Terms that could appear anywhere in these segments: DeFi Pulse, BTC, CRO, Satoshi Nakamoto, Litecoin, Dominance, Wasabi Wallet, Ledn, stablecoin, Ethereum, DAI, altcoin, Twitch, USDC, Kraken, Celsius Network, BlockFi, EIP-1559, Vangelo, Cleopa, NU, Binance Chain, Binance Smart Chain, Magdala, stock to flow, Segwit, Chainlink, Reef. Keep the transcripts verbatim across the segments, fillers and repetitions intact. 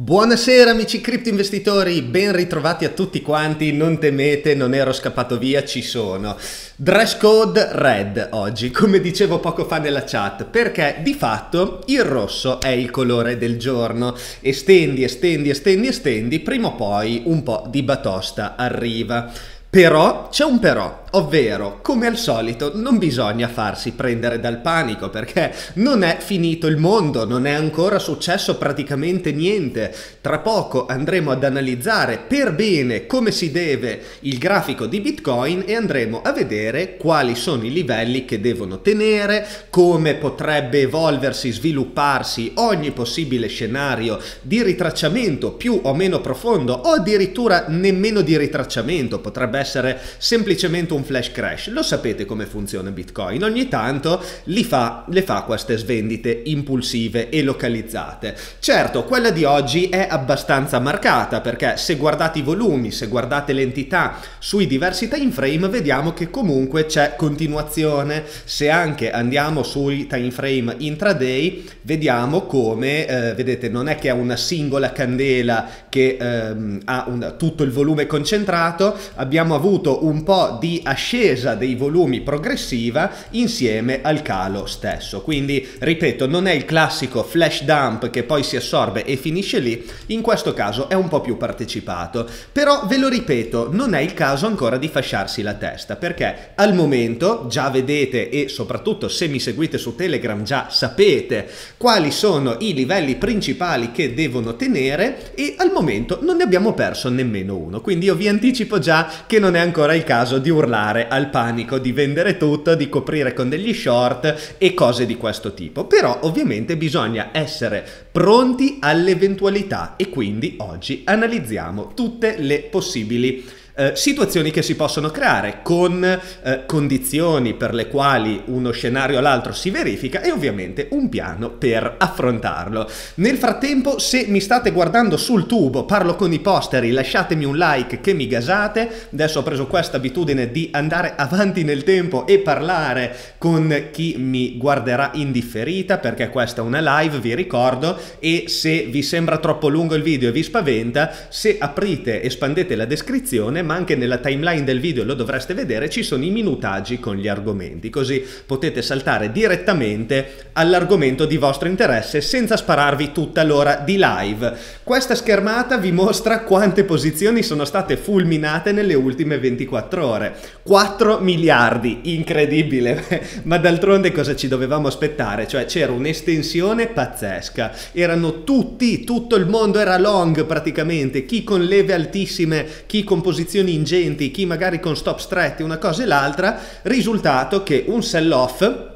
Buonasera amici cripto investitori, ben ritrovati a tutti quanti. Non temete, non ero scappato via, ci sono. Dress code red oggi, come dicevo poco fa nella chat, perché di fatto il rosso è il colore del giorno. Estendi, estendi, estendi, estendi, prima o poi un po' di batosta arriva. Però c'è un però, ovvero come al solito non bisogna farsi prendere dal panico, perché non è finito il mondo, non è ancora successo praticamente niente. Tra poco andremo ad analizzare per bene, come si deve, il grafico di Bitcoin e andremo a vedere quali sono i livelli che devono tenere, come potrebbe evolversi, svilupparsi ogni possibile scenario di ritracciamento più o meno profondo, o addirittura nemmeno di ritracciamento, potrebbe essere semplicemente un flash crash. Lo sapete come funziona Bitcoin, ogni tanto li fa, le fa queste svendite impulsive e localizzate. Certo, quella di oggi è abbastanza marcata, perché se guardate i volumi, se guardate l'entità sui diversi time frame, vediamo che comunque c'è continuazione. Se anche andiamo sui time frame intraday, vediamo come eh, vedete, non è che è una singola candela che ehm, ha un, tutto il volume concentrato. Abbiamo avuto un po' di ascesa dei volumi progressiva insieme al calo stesso, quindi ripeto, non è il classico flash dump che poi si assorbe e finisce lì. In questo caso è un po' più partecipato, però ve lo ripeto, non è il caso ancora di fasciarsi la testa, perché al momento già vedete, e soprattutto se mi seguite su Telegram già sapete quali sono i livelli principali che devono tenere, e al momento non ne abbiamo perso nemmeno uno, quindi io vi anticipo già che non è ancora il caso di urlare al panico, di vendere tutto, di coprire con degli short e cose di questo tipo. Però ovviamente bisogna essere pronti all'eventualità, e quindi oggi analizziamo tutte le possibili Eh, situazioni che si possono creare, con eh, condizioni per le quali uno scenario o l'altro si verifica, e ovviamente un piano per affrontarlo. Nel frattempo, se mi state guardando sul tubo, parlo con i posteri, lasciatemi un like che mi gasate. Adesso ho preso questa abitudine di andare avanti nel tempo e parlare con chi mi guarderà in differita, perché questa è una live, vi ricordo, e se vi sembra troppo lungo il video e vi spaventa, se aprite e espandete la descrizione, ma anche nella timeline del video lo dovreste vedere, ci sono i minutaggi con gli argomenti, così potete saltare direttamente all'argomento di vostro interesse senza spararvi tutta l'ora di live. Questa schermata vi mostra quante posizioni sono state fulminate nelle ultime ventiquattro ore. quattro miliardi, incredibile, ma d'altronde cosa ci dovevamo aspettare? Cioè c'era un'estensione pazzesca, erano tutti, tutto il mondo era long praticamente, chi con leve altissime, chi con posizioni ingenti, chi magari con stop stretti, una cosa e l'altra. Risultato che un sell-off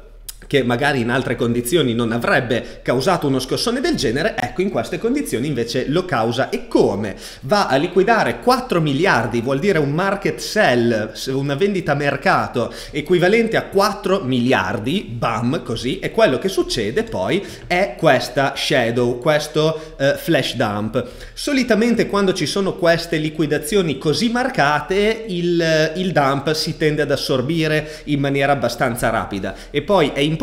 che magari in altre condizioni non avrebbe causato uno scossone del genere, ecco in queste condizioni invece lo causa. E come? Va a liquidare quattro miliardi, vuol dire un market sell, una vendita a mercato equivalente a quattro miliardi, bam, così. E quello che succede poi è questa shadow, questo eh, flash dump. Solitamente quando ci sono queste liquidazioni così marcate, il, il dump si tende ad assorbire in maniera abbastanza rapida, e poi è importante,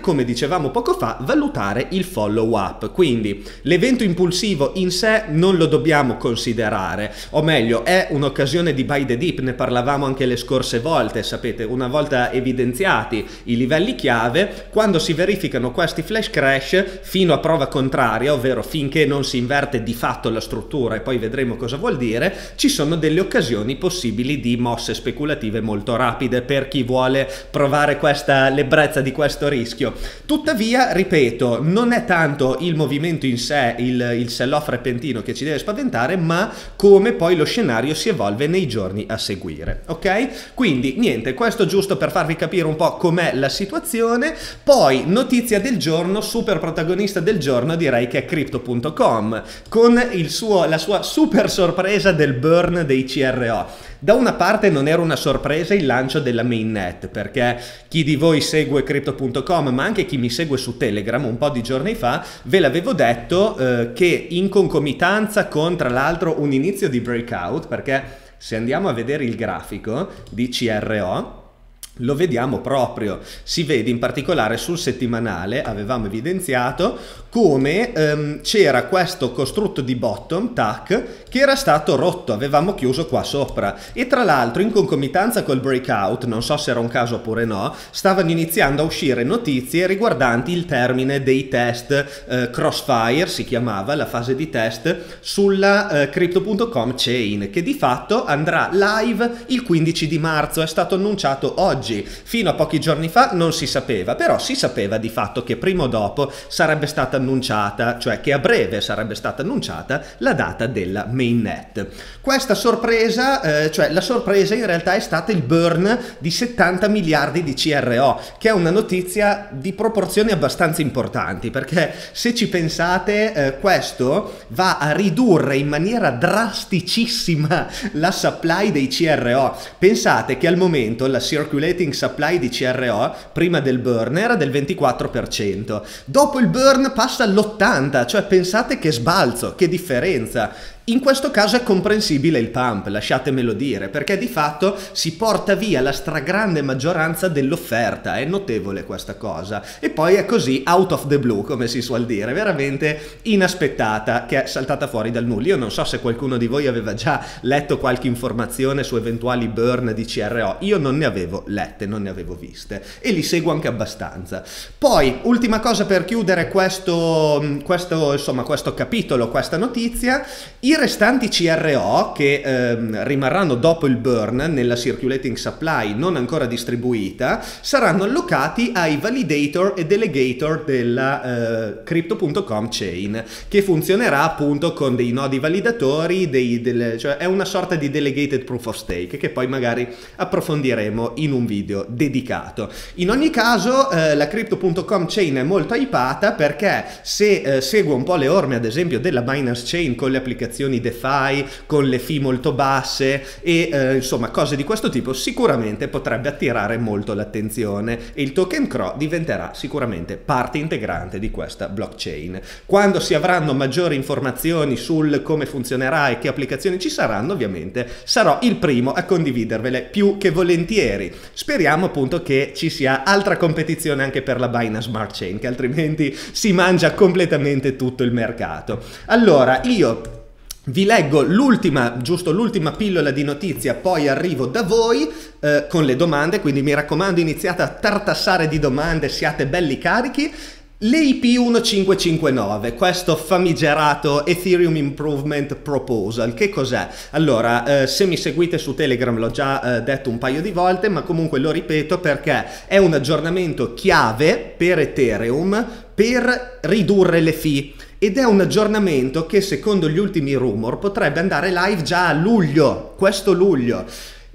come dicevamo poco fa, valutare il follow up. Quindi l'evento impulsivo in sé non lo dobbiamo considerare, o meglio è un'occasione di buy the dip, ne parlavamo anche le scorse volte. Sapete, una volta evidenziati i livelli chiave, quando si verificano questi flash crash fino a prova contraria, ovvero finché non si inverte di fatto la struttura, e poi vedremo cosa vuol dire, ci sono delle occasioni possibili di mosse speculative molto rapide per chi vuole provare questa l'ebbrezza di questo rischio. Tuttavia, ripeto, non è tanto il movimento in sé, il, il sell-off repentino che ci deve spaventare, ma come poi lo scenario si evolve nei giorni a seguire, ok? Quindi niente, questo giusto per farvi capire un po' com'è la situazione. Poi notizia del giorno, super protagonista del giorno direi che è Crypto punto com, con il suo, la sua super sorpresa del burn dei C R O. Da una parte non era una sorpresa il lancio della mainnet, perché chi di voi segue Crypto punto com, ma anche chi mi segue su Telegram un po' di giorni fa, ve l'avevo detto eh, che in concomitanza con, tra l'altro, un inizio di breakout, perché se andiamo a vedere il grafico di C R O, lo vediamo proprio, si vede in particolare sul settimanale, avevamo evidenziato come ehm, c'era questo costrutto di bottom, tac, che era stato rotto, avevamo chiuso qua sopra, e tra l'altro in concomitanza col breakout, non so se era un caso oppure no, stavano iniziando a uscire notizie riguardanti il termine dei test, eh, Crossfire si chiamava la fase di test, sulla eh, Crypto punto com chain, che di fatto andrà live il quindici di marzo, è stato annunciato oggi. Fino a pochi giorni fa non si sapeva, però si sapeva di fatto che prima o dopo sarebbe stata annunciata, cioè che a breve sarebbe stata annunciata la data della mainnet. Questa sorpresa, eh, cioè la sorpresa in realtà è stata il burn di settanta miliardi di C R O, che è una notizia di proporzioni abbastanza importanti, perché se ci pensate eh, questo va a ridurre in maniera drasticissima la supply dei C R O. Pensate che al momento la circulation supply di C R O prima del burn era del ventiquattro per cento, dopo il burn passa all'ottanta per cento, cioè pensate che sbalzo, che differenza. In questo caso è comprensibile il pump, lasciatemelo dire, perché di fatto si porta via la stragrande maggioranza dell'offerta, è notevole questa cosa, e poi è così out of the blue, come si suol dire, veramente inaspettata, che è saltata fuori dal nulla. Io non so se qualcuno di voi aveva già letto qualche informazione su eventuali burn di C R O, io non ne avevo lette, non ne avevo viste, e li seguo anche abbastanza. Poi, ultima cosa per chiudere questo, questo, insomma, questo capitolo, questa notizia, i restanti C R O che ehm, rimarranno dopo il burn nella circulating supply non ancora distribuita saranno allocati ai validator e delegator della eh, Crypto punto com chain, che funzionerà appunto con dei nodi validatori, dei, delle, cioè è una sorta di delegated proof of stake che poi magari approfondiremo in un video dedicato. In ogni caso eh, la Crypto punto com chain è molto hypata, perché se eh, segue un po' le orme ad esempio della Binance Chain con le applicazioni DeFi, con le fee molto basse e eh, insomma cose di questo tipo, sicuramente potrebbe attirare molto l'attenzione, e il token C R O diventerà sicuramente parte integrante di questa blockchain. Quando si avranno maggiori informazioni sul come funzionerà e che applicazioni ci saranno, ovviamente sarò il primo a condividervele più che volentieri. Speriamo appunto che ci sia altra competizione anche per la Binance Smart Chain, che altrimenti si mangia completamente tutto il mercato. Allora io vi leggo l'ultima, giusto l'ultima pillola di notizia, poi arrivo da voi eh, con le domande, quindi mi raccomando iniziate a tartassare di domande, siate belli carichi. L'E I P millecinquecentocinquantanove, questo famigerato Ethereum Improvement Proposal, che cos'è? Allora, eh, se mi seguite su Telegram l'ho già eh, detto un paio di volte, ma comunque lo ripeto perché è un aggiornamento chiave per Ethereum per ridurre le fee. Ed è un aggiornamento che secondo gli ultimi rumor potrebbe andare live già a luglio, questo luglio.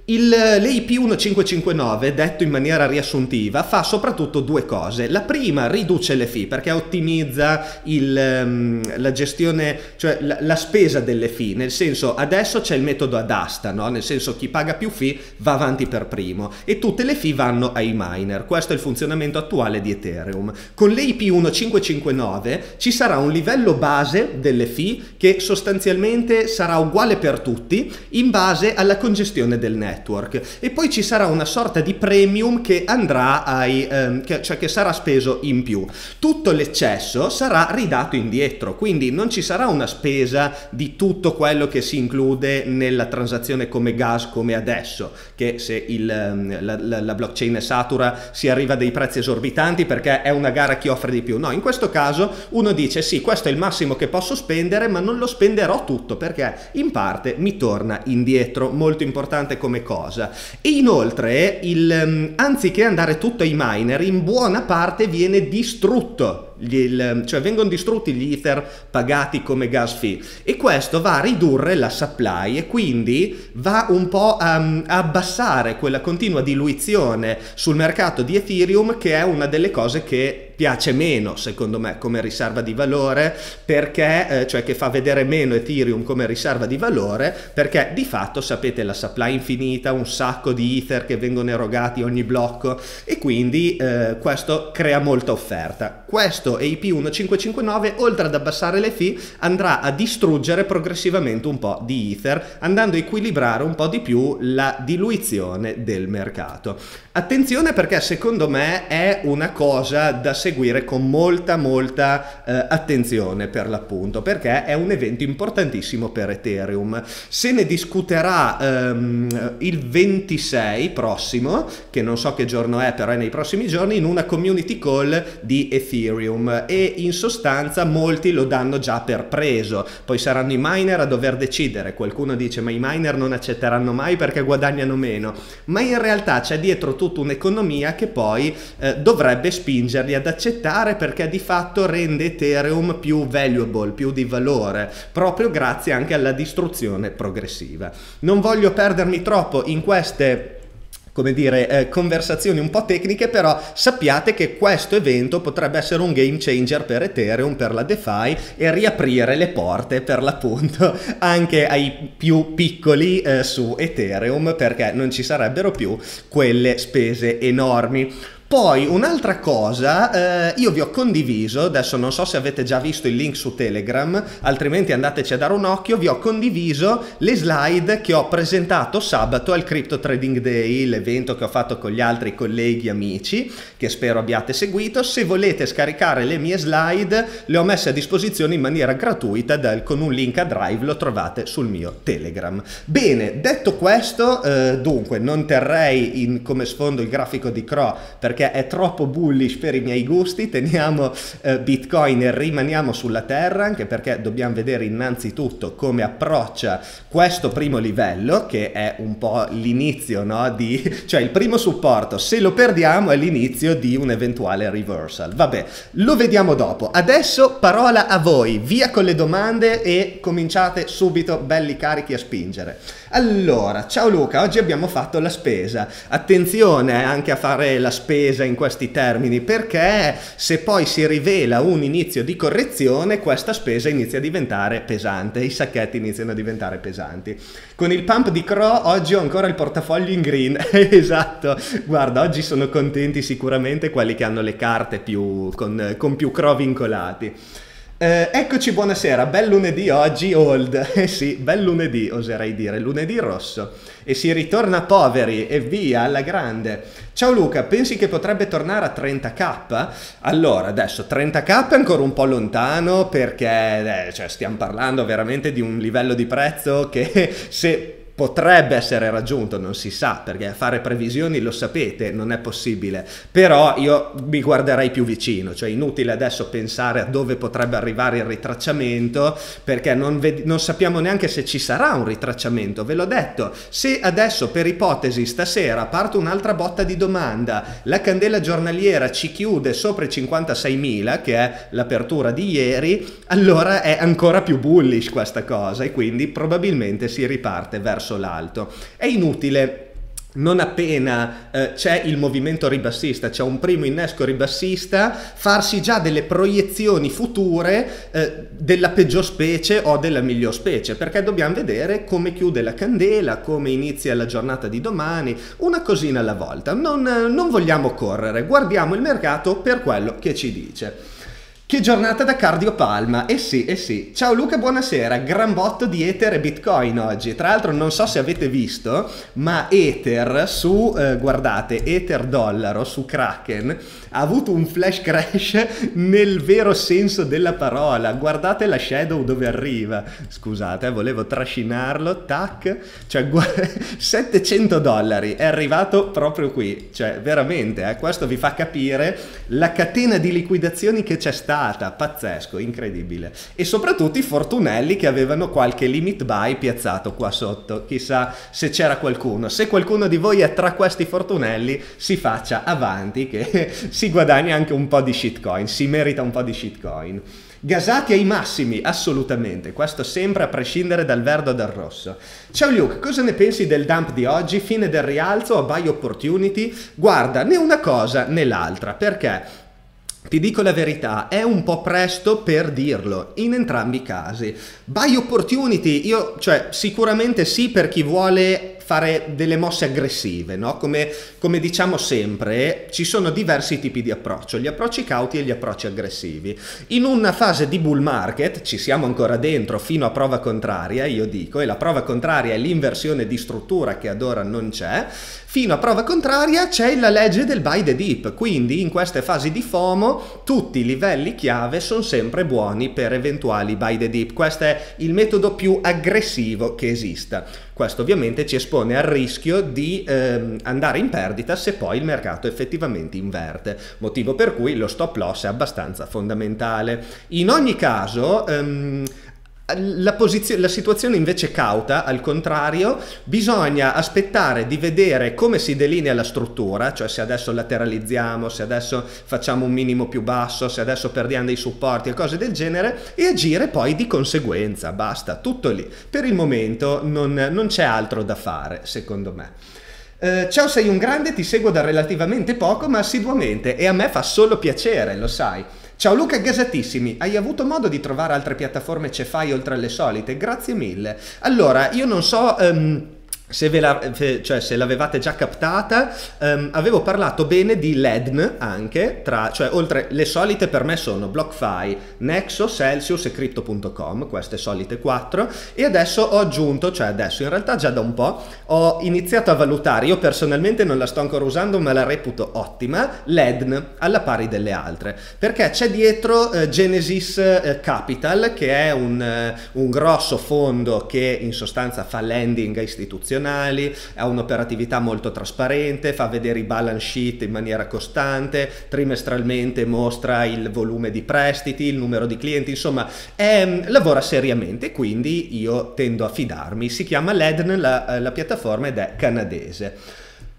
L'E I P millecinquecentocinquantanove, detto in maniera riassuntiva, fa soprattutto due cose. La prima, riduce le fee, perché ottimizza il, um, la gestione, cioè la, la spesa delle fee, nel senso adesso c'è il metodo ad asta, no? Nel senso chi paga più fee va avanti per primo e tutte le fee vanno ai miner. Questo è il funzionamento attuale di Ethereum. Con l'E I P millecinquecentocinquantanove ci sarà un livello base delle fee che sostanzialmente sarà uguale per tutti in base alla congestione del network. Network. E poi ci sarà una sorta di premium che andrà ai ehm, che, cioè che sarà speso in più. Tutto l'eccesso sarà ridato indietro, quindi non ci sarà una spesa di tutto quello che si include nella transazione come gas come adesso, che se il, la, la, la blockchain è satura si arriva a dei prezzi esorbitanti perché è una gara chi offre di più. No, in questo caso uno dice sì, questo è il massimo che posso spendere, ma non lo spenderò tutto perché in parte mi torna indietro, molto importante come cosa. E inoltre il, anziché andare tutto ai miner, in buona parte viene distrutto, Il, cioè vengono distrutti gli ether pagati come gas fee, e questo va a ridurre la supply e quindi va un po' a, a abbassare quella continua diluizione sul mercato di Ethereum, che è una delle cose che piace meno secondo me come riserva di valore, perché eh, cioè che fa vedere meno Ethereum come riserva di valore, perché di fatto sapete la supply infinita, un sacco di ether che vengono erogati ogni blocco, e quindi eh, questo crea molta offerta. Questo questo E I P millecinquecentocinquantanove, oltre ad abbassare le fee, andrà a distruggere progressivamente un po' di Ether, andando a equilibrare un po' di più la diluizione del mercato. Attenzione, perché secondo me è una cosa da seguire con molta molta eh, attenzione, per l'appunto, perché è un evento importantissimo per Ethereum. Se ne discuterà ehm, il ventisei prossimo, che non so che giorno è, però è nei prossimi giorni, in una community call di Ethereum, e in sostanza molti lo danno già per preso. Poi saranno i miner a dover decidere. Qualcuno dice ma i miner non accetteranno mai perché guadagnano meno, ma in realtà c'è dietro tutta un'economia che poi eh, dovrebbe spingerli ad accettare, perché di fatto rende Ethereum più valuable, più di valore, proprio grazie anche alla distruzione progressiva. Non voglio perdermi troppo in queste, come dire, eh, conversazioni un po' tecniche, però sappiate che questo evento potrebbe essere un game changer per Ethereum, per la DeFi, e riaprire le porte, per l'appunto, anche ai più piccoli eh, su Ethereum, perché non ci sarebbero più quelle spese enormi. Poi un'altra cosa, eh, io vi ho condiviso, adesso non so se avete già visto il link su Telegram, altrimenti andateci a dare un occhio, vi ho condiviso le slide che ho presentato sabato al Crypto Trading Day, l'evento che ho fatto con gli altri colleghi amici, che spero abbiate seguito. Se volete scaricare le mie slide, le ho messe a disposizione in maniera gratuita dal, con un link a Drive, lo trovate sul mio Telegram. Bene, detto questo, eh, dunque non terrei in, come sfondo il grafico di C R O perché è troppo bullish per i miei gusti. Teniamo eh, Bitcoin e rimaniamo sulla terra, anche perché dobbiamo vedere innanzitutto come approccia questo primo livello, che è un po' l'inizio, no? Di, cioè il primo supporto, se lo perdiamo è l'inizio di un eventuale reversal. Vabbè, lo vediamo dopo. Adesso parola a voi, via con le domande e cominciate subito belli carichi a spingere. Allora, ciao Luca, oggi abbiamo fatto la spesa. Attenzione anche a fare la spesa in questi termini, perché se poi si rivela un inizio di correzione, questa spesa inizia a diventare pesante, i sacchetti iniziano a diventare pesanti. Con il pump di C R O oggi ho ancora il portafoglio in green. Esatto, guarda, oggi sono contenti sicuramente quelli che hanno le carte più con, con più C R O vincolati. Eh, eccoci, buonasera, bel lunedì oggi, old, eh sì, bel lunedì oserei dire, lunedì rosso, e si ritorna poveri e via alla grande. Ciao Luca, pensi che potrebbe tornare a trentamila? Allora, adesso trentamila è ancora un po' lontano, perché eh, cioè, stiamo parlando veramente di un livello di prezzo che, se potrebbe essere raggiunto, non si sa, perché fare previsioni, lo sapete, non è possibile, però io mi guarderei più vicino, cioè inutile adesso pensare a dove potrebbe arrivare il ritracciamento, perché non, non sappiamo neanche se ci sarà un ritracciamento. Ve l'ho detto, se adesso per ipotesi stasera parte un'altra botta di domanda, la candela giornaliera ci chiude sopra i cinquantaseimila, che è l'apertura di ieri, allora è ancora più bullish questa cosa, e quindi probabilmente si riparte verso l'alto. È inutile, non appena eh, c'è il movimento ribassista, c'è un primo innesco ribassista, farsi già delle proiezioni future eh, della peggior specie o della miglior specie, perché dobbiamo vedere come chiude la candela, come inizia la giornata di domani, una cosina alla volta. Non, non vogliamo correre, guardiamo il mercato per quello che ci dice. Che giornata da cardiopalma, eh sì, eh sì. Ciao Luca, buonasera, gran botto di Ether e Bitcoin oggi. Tra l'altro non so se avete visto, ma Ether su, eh, guardate, Ether dollaro su Kraken ha avuto un flash crash nel vero senso della parola. Guardate la shadow dove arriva, scusate, eh, volevo trascinarlo, tac, cioè settecento dollari, è arrivato proprio qui, cioè veramente, eh, questo vi fa capire la catena di liquidazioni che c'è stata. Pazzesco, incredibile, e soprattutto i fortunelli che avevano qualche limit buy piazzato qua sotto. Chissà se c'era qualcuno, se qualcuno di voi è tra questi fortunelli, si faccia avanti che si guadagna anche un po' di shitcoin, si merita un po' di shitcoin. Gasati ai massimi, assolutamente, questo sempre a prescindere dal verde o dal rosso. Ciao Luke, cosa ne pensi del dump di oggi? Fine del rialzo o buy opportunity? Guarda, né una cosa né l'altra, perché ti dico la verità, è un po' presto per dirlo in entrambi i casi. Buy opportunity, io, cioè sicuramente sì, per chi vuole fare delle mosse aggressive, no? Come, come diciamo sempre, ci sono diversi tipi di approccio, gli approcci cauti e gli approcci aggressivi. In una fase di bull market, ci siamo ancora dentro fino a prova contraria, io dico, e la prova contraria è l'inversione di struttura che ad ora non c'è, fino a prova contraria c'è la legge del buy the dip, quindi in queste fasi di FOMO tutti i livelli chiave sono sempre buoni per eventuali buy the dip, questo è il metodo più aggressivo che esista. Questo ovviamente ci espone al rischio di ehm, andare in perdita se poi il mercato effettivamente inverte, motivo per cui lo stop loss è abbastanza fondamentale. In ogni caso ehm, La, la situazione invece cauta, al contrario, bisogna aspettare di vedere come si delinea la struttura, cioè se adesso lateralizziamo, se adesso facciamo un minimo più basso, se adesso perdiamo dei supporti e cose del genere, e agire poi di conseguenza, basta, tutto lì. Per il momento non, non c'è altro da fare, secondo me. Uh, ciao, sei un grande, ti seguo da relativamente poco ma assiduamente e a me fa solo piacere, lo sai. Ciao Luca Gasatissimi, hai avuto modo di trovare altre piattaforme CeFi oltre alle solite? Grazie mille. Allora, io non so um, se ve la, cioè, se l'avevate già captata, um, avevo parlato bene di Ledn anche, tra, cioè oltre le solite per me sono BlockFi, Nexo, Celsius e Crypto punto com, queste solite quattro, e adesso ho aggiunto, cioè adesso in realtà già da un po', ho iniziato a valutare, io personalmente non la sto ancora usando ma la reputo ottima, Ledn alla pari delle altre, perché c'è dietro eh, Genesis eh, Capital, che è un, eh, un grosso fondo che in sostanza fa lending a istituzionali, ha un'operatività molto trasparente, fa vedere i balance sheet in maniera costante, trimestralmente mostra il volume di prestiti, il numero di clienti, insomma è, lavora seriamente, quindi io tendo a fidarmi. Si chiama Ledn la, la piattaforma ed è canadese.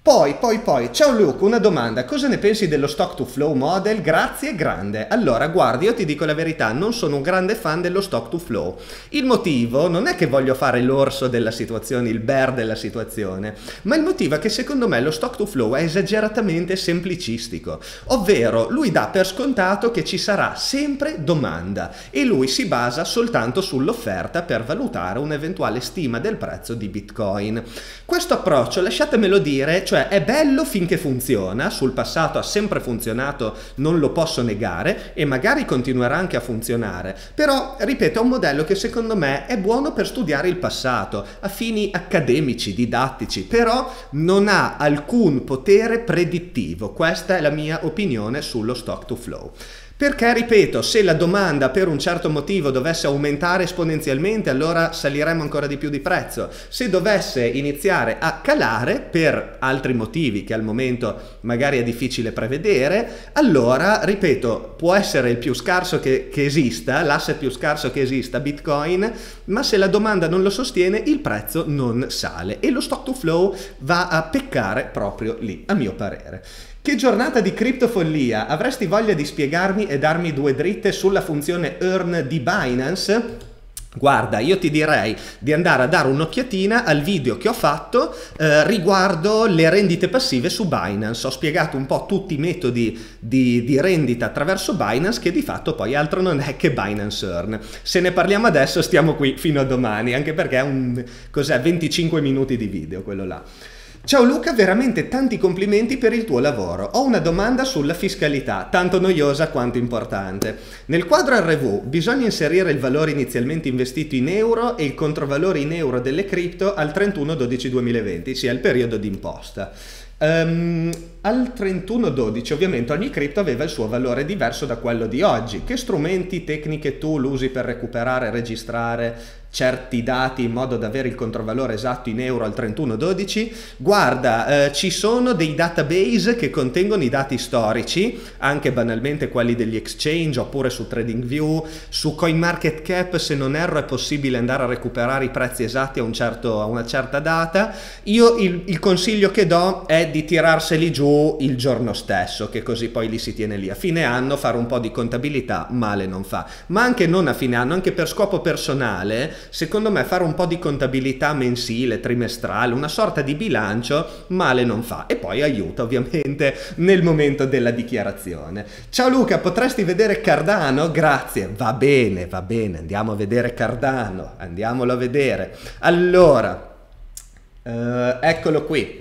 Poi, poi, poi, ciao Luke, una domanda, cosa ne pensi dello stock to flow model? Grazie, grande. Allora, guardi, io ti dico la verità, non sono un grande fan dello stock to flow. Il motivo non è che voglio fare l'orso della situazione, il bear della situazione, ma il motivo è che secondo me lo stock to flow è esageratamente semplicistico, ovvero lui dà per scontato che ci sarà sempre domanda e lui si basa soltanto sull'offerta per valutare un'eventuale stima del prezzo di Bitcoin. Questo approccio, lasciatemelo dire, cioè Cioè, è bello finché funziona, sul passato ha sempre funzionato, non lo posso negare, e magari continuerà anche a funzionare, però ripeto è un modello che secondo me è buono per studiare il passato a fini accademici, didattici, però non ha alcun potere predittivo. Questa è la mia opinione sullo stock to flow. Perché, ripeto, se la domanda per un certo motivo dovesse aumentare esponenzialmente, allora saliremo ancora di più di prezzo. Se dovesse iniziare a calare per altri motivi che al momento magari è difficile prevedere, allora, ripeto, può essere il più scarso che, che esista, l'asset più scarso che esista, Bitcoin, ma se la domanda non lo sostiene, il prezzo non sale e lo stock to flow va a peccare proprio lì, a mio parere. Che giornata di criptofollia, avresti voglia di spiegarmi e darmi due dritte sulla funzione Earn di Binance? Guarda, io ti direi di andare a dare un'occhiatina al video che ho fatto eh, riguardo le rendite passive su Binance. Ho spiegato un po' tutti i metodi di, di rendita attraverso Binance, che di fatto poi altro non è che Binance Earn. Se ne parliamo adesso stiamo qui fino a domani, anche perché è un cos'è, venticinque minuti di video quello là. Ciao Luca, veramente tanti complimenti per il tuo lavoro. Ho una domanda sulla fiscalità, tanto noiosa quanto importante. Nel quadro R V bisogna inserire il valore inizialmente investito in euro e il controvalore in euro delle cripto al trentuno dodici duemilaventi, sia il periodo d'imposta. Um, al trentuno dodici ovviamente ogni cripto aveva il suo valore diverso da quello di oggi. Che strumenti, tecniche tu usi per recuperare e registrare certi dati in modo da avere il controvalore esatto in euro al trentuno dodici? Guarda, eh, ci sono dei database che contengono i dati storici, anche banalmente quelli degli exchange, oppure su TradingView, su CoinMarketCap se non erro è possibile andare a recuperare i prezzi esatti a, un certo, a una certa data. Io il, il consiglio che do è di tirarseli giù il giorno stesso, che così poi li si tiene lì. A fine anno fare un po' di contabilità male non fa, ma anche non a fine anno, anche per scopo personale. Secondo me fare un po' di contabilità mensile, trimestrale, una sorta di bilancio male non fa, e poi aiuta ovviamente nel momento della dichiarazione. Ciao Luca, potresti vedere Cardano? Grazie, va bene, va bene, andiamo a vedere Cardano, andiamolo a vedere. Allora, Uh, eccolo qui.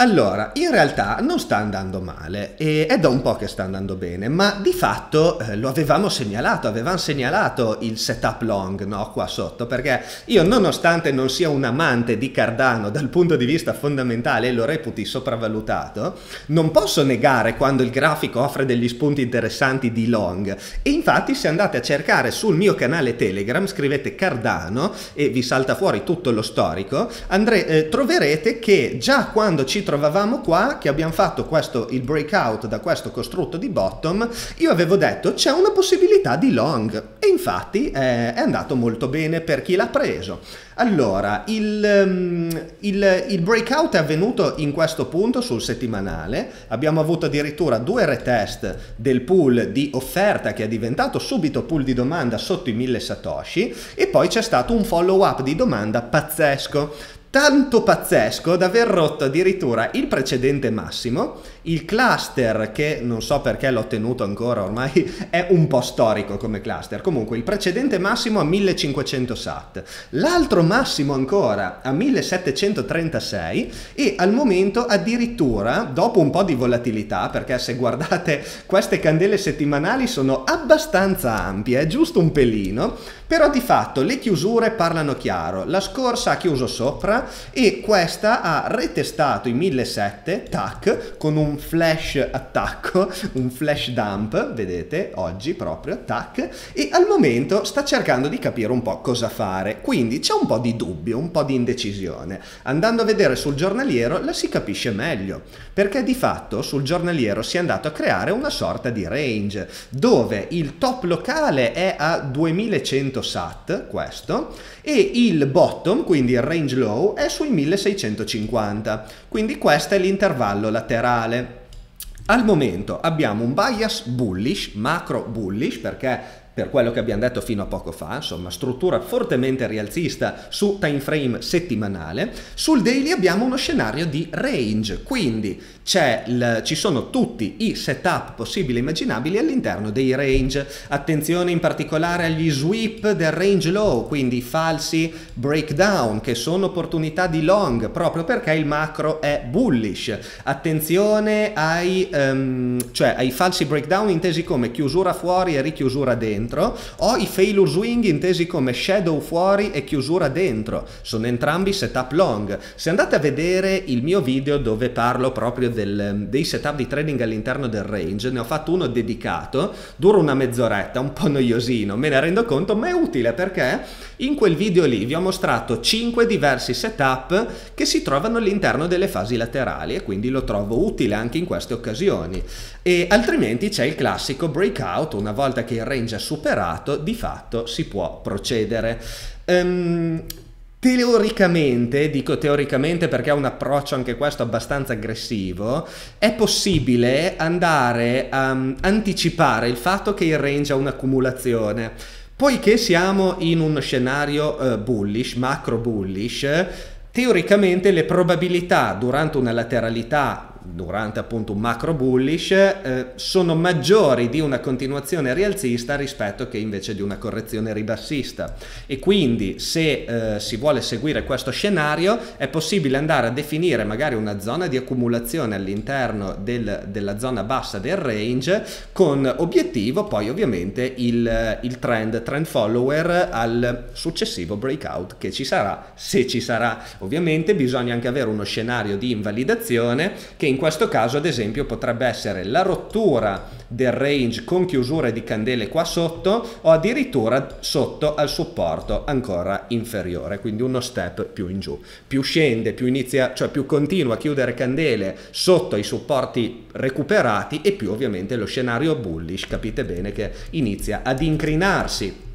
Allora, in realtà non sta andando male, e è da un po' che sta andando bene, ma di fatto eh, lo avevamo segnalato, avevamo segnalato il setup long, no, qua sotto, perché io, nonostante non sia un amante di Cardano dal punto di vista fondamentale e lo reputi sopravvalutato, non posso negare quando il grafico offre degli spunti interessanti di long. E infatti, se andate a cercare sul mio canale Telegram, scrivete Cardano e vi salta fuori tutto lo storico, andre- eh, troverete che già quando ci trovavamo qua, che abbiamo fatto questo, il breakout da questo costrutto di bottom, io avevo detto c'è una possibilità di long, e infatti eh, è andato molto bene per chi l'ha preso. Allora, il, um, il, il breakout è avvenuto in questo punto sul settimanale, abbiamo avuto addirittura due retest del pool di offerta che è diventato subito pool di domanda sotto i mille satoshi, e poi c'è stato un follow up di domanda pazzesco. Tanto pazzesco da aver rotto addirittura il precedente massimo, il cluster, che non so perché l'ho tenuto ancora, ormai è un po' storico come cluster, comunque il precedente massimo a millecinquecento S A T, l'altro massimo ancora a millesettecentotrentasei, e al momento addirittura, dopo un po' di volatilità, perché se guardate queste candele settimanali sono abbastanza ampie, giusto un pelino, però di fatto le chiusure parlano chiaro, la scorsa ha chiuso sopra e questa ha retestato i millesettecento, tac, con un flash attacco, un flash dump, vedete, oggi proprio, tac, e al momento sta cercando di capire un po' cosa fare, quindi c'è un po' di dubbio, un po' di indecisione. Andando a vedere sul giornaliero la si capisce meglio, perché di fatto sul giornaliero si è andato a creare una sorta di range, dove il top locale è a duemilacento S A T, questo, e il bottom, quindi il range low, è sui milleseicentocinquanta, quindi questo è l'intervallo laterale. Al momento abbiamo un bias bullish, macro bullish, perché per quello che abbiamo detto fino a poco fa, insomma, struttura fortemente rialzista su time frame settimanale. Sul daily abbiamo uno scenario di range, quindi c'è il, ci sono tutti i setup possibili e immaginabili all'interno dei range. Attenzione in particolare agli sweep del range low, quindi falsi breakdown che sono opportunità di long proprio perché il macro è bullish. Attenzione ai, um, cioè ai falsi breakdown intesi come chiusura fuori e richiusura dentro, o i failure swing intesi come shadow fuori e chiusura dentro, sono entrambi setup long. Se andate a vedere il mio video dove parlo proprio del, dei setup di trading all'interno del range, ne ho fatto uno dedicato, dura una mezz'oretta, un po' noiosino, me ne rendo conto, ma è utile perché in quel video lì vi ho mostrato cinque diversi setup che si trovano all'interno delle fasi laterali, e quindi lo trovo utile anche in queste occasioni. E altrimenti c'è il classico breakout, una volta che il range è superato di fatto si può procedere. Um, teoricamente, dico teoricamente perché è un approccio anche questo abbastanza aggressivo, è possibile andare a um, anticipare il fatto che il range ha un'accumulazione. Poiché siamo in uno scenario uh, bullish, macro bullish, teoricamente le probabilità durante una lateralità, durante appunto un macro bullish, eh, sono maggiori di una continuazione rialzista rispetto che invece di una correzione ribassista, e quindi se eh, si vuole seguire questo scenario è possibile andare a definire magari una zona di accumulazione all'interno del, della zona bassa del range, con obiettivo poi ovviamente il, il trend, trend follower al successivo breakout che ci sarà, se ci sarà. Ovviamente bisogna anche avere uno scenario di invalidazione, che in questo caso ad esempio potrebbe essere la rottura del range con chiusure di candele qua sotto, o addirittura sotto al supporto ancora inferiore, quindi uno step più in giù. Più scende, più inizia, cioè più continua a chiudere candele sotto i supporti recuperati, e più ovviamente lo scenario bullish, capite bene che inizia ad incrinarsi.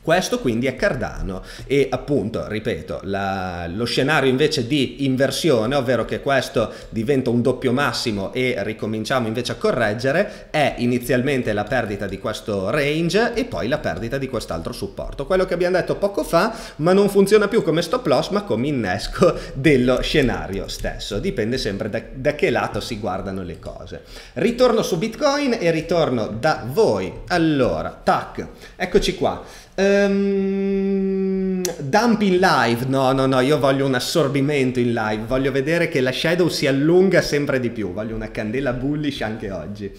Questo quindi è Cardano, e appunto, ripeto, la, lo scenario invece di inversione, ovvero che questo diventa un doppio massimo e ricominciamo invece a correggere, è inizialmente la perdita di questo range e poi la perdita di quest'altro supporto. Quello che abbiamo detto poco fa, ma non funziona più come stop loss, ma come innesco dello scenario stesso. Dipende sempre da, da che lato si guardano le cose. Ritorno su Bitcoin e ritorno da voi. Allora, tac, eccoci qua. Um, dump in live, no no no, io voglio un assorbimento in live, voglio vedere che la shadow si allunga sempre di più, voglio una candela bullish anche oggi.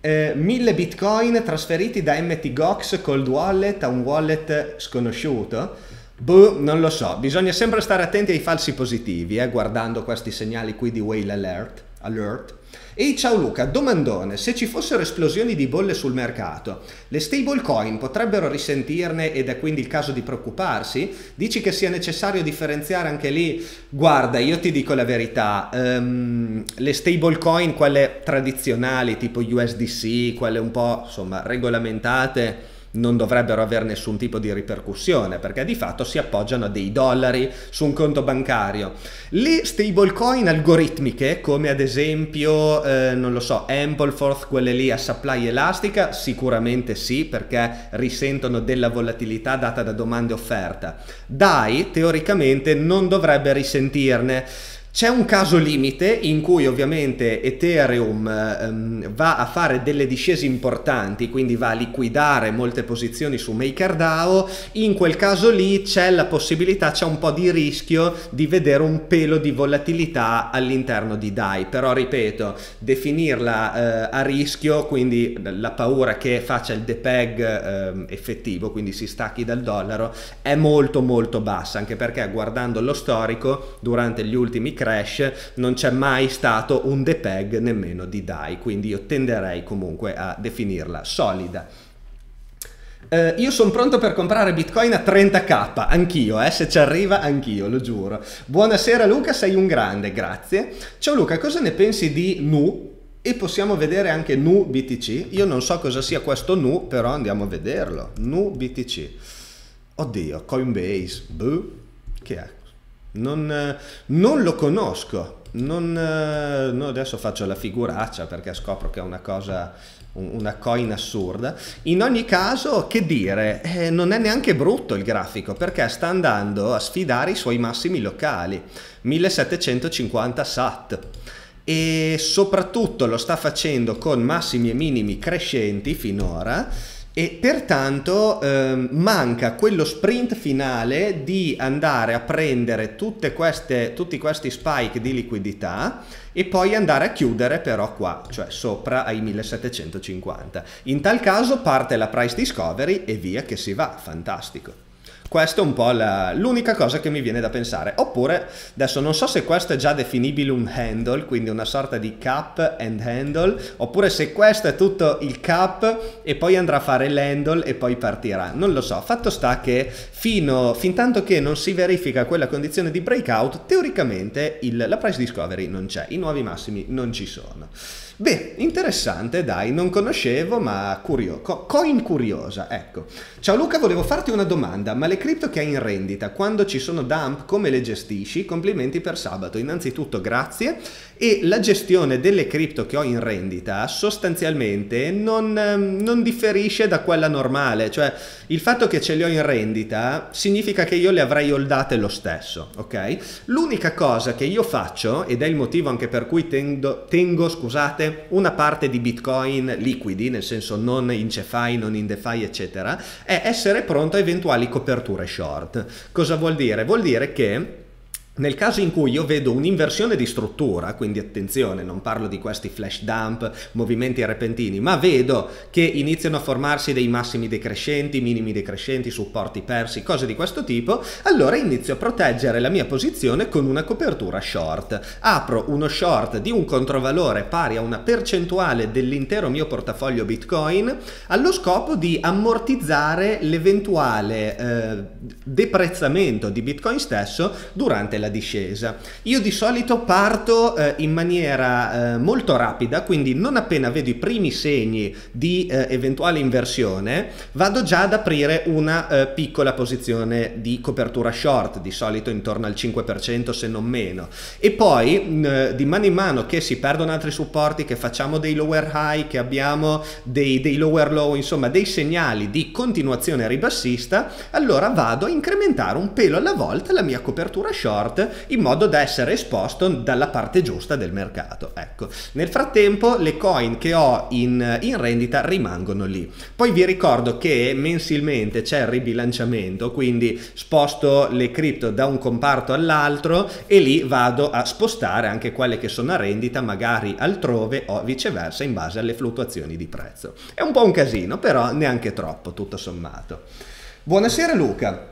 Eh, mille bitcoin trasferiti da M T Gox Cold Wallet a un wallet sconosciuto? Boh, non lo so, bisogna sempre stare attenti ai falsi positivi, eh, guardando questi segnali qui di whale alert, alert. E ciao Luca, domandone, se ci fossero esplosioni di bolle sul mercato, le stablecoin potrebbero risentirne ed è quindi il caso di preoccuparsi? Dici che sia necessario differenziare anche lì? Guarda, io ti dico la verità, um, le stablecoin, quelle tradizionali tipo U S D C, quelle un po' insomma regolamentate, non dovrebbero avere nessun tipo di ripercussione perché di fatto si appoggiano a dei dollari su un conto bancario. Le stablecoin algoritmiche come ad esempio eh, non lo so, Ampleforth, quelle lì a supply elastica, sicuramente sì, perché risentono della volatilità data da domanda e offerta. D A I teoricamente non dovrebbe risentirne. C'è un caso limite in cui ovviamente Ethereum ehm, va a fare delle discese importanti, quindi va a liquidare molte posizioni su MakerDAO, in quel caso lì c'è la possibilità, c'è un po' di rischio di vedere un pelo di volatilità all'interno di D A I, però ripeto, definirla eh, a rischio, quindi la paura che faccia il depeg eh, effettivo, quindi si stacchi dal dollaro, è molto molto bassa, anche perché guardando lo storico durante gli ultimi crash non c'è mai stato un depeg nemmeno di D A I, quindi io tenderei comunque a definirla solida. Eh, io sono pronto per comprare bitcoin a trenta K, anch'io, eh, se ci arriva anch'io, lo giuro. Buonasera Luca, sei un grande, grazie. Ciao Luca, cosa ne pensi di N U? E possiamo vedere anche N U B T C? Io non so cosa sia questo N U, però andiamo a vederlo. N U B T C, oddio, Coinbase, buh, che è? Non, non lo conosco, non, no, adesso faccio la figuraccia perché scopro che è una cosa, una coin assurda. In ogni caso, che dire, eh, non è neanche brutto il grafico perché sta andando a sfidare i suoi massimi locali, millesettecentocinquanta S A T, e soprattutto lo sta facendo con massimi e minimi crescenti finora. E pertanto eh, manca quello sprint finale di andare a prendere tutte queste, tutti questi spike di liquidità e poi andare a chiudere però qua, cioè sopra ai millesettecentocinquanta. In tal caso parte la price discovery e via che si va, fantastico. Questa è un po' l'unica cosa che mi viene da pensare. Oppure, adesso non so se questo è già definibile un handle, quindi una sorta di cap and handle, oppure se questo è tutto il cap e poi andrà a fare l'handle e poi partirà. Non lo so, fatto sta che fino, fin tanto che non si verifica quella condizione di breakout, teoricamente il, la price discovery non c'è, i nuovi massimi non ci sono. Beh, interessante, dai, non conoscevo, ma curio, co coin curiosa, ecco. Ciao Luca, volevo farti una domanda, ma le cripto che hai in rendita, quando ci sono dump, come le gestisci? Complimenti per sabato, innanzitutto grazie. E la gestione delle cripto che ho in rendita sostanzialmente non, non differisce da quella normale, cioè il fatto che ce le ho in rendita significa che io le avrei holdate lo stesso, ok? L'unica cosa che io faccio, ed è il motivo anche per cui tendo, tengo, scusate, una parte di bitcoin liquidi, nel senso non in CeFi, non in DeFi eccetera, è essere pronto a eventuali coperture short. Cosa vuol dire? Vuol dire che nel caso in cui io vedo un'inversione di struttura, quindi attenzione, non parlo di questi flash dump, movimenti repentini, ma vedo che iniziano a formarsi dei massimi decrescenti, minimi decrescenti, supporti persi, cose di questo tipo, allora inizio a proteggere la mia posizione con una copertura short. Apro uno short di un controvalore pari a una percentuale dell'intero mio portafoglio Bitcoin allo scopo di ammortizzare l'eventuale eh, deprezzamento di Bitcoin stesso durante la La discesa. Io di solito parto eh, in maniera eh, molto rapida, quindi non appena vedo i primi segni di eh, eventuale inversione vado già ad aprire una eh, piccola posizione di copertura short, di solito intorno al cinque per cento se non meno, e poi mh, di mano in mano che si perdono altri supporti, che facciamo dei lower high, che abbiamo dei, dei lower low, insomma dei segnali di continuazione ribassista, allora vado a incrementare un pelo alla volta la mia copertura short short in modo da essere esposto dalla parte giusta del mercato. Ecco, nel frattempo le coin che ho in, in rendita rimangono lì. Poi vi ricordo che mensilmente c'è il ribilanciamento, quindi sposto le cripto da un comparto all'altro e lì vado a spostare anche quelle che sono a rendita magari altrove o viceversa in base alle fluttuazioni di prezzo. È un po' un casino, però neanche troppo tutto sommato. Buonasera Luca.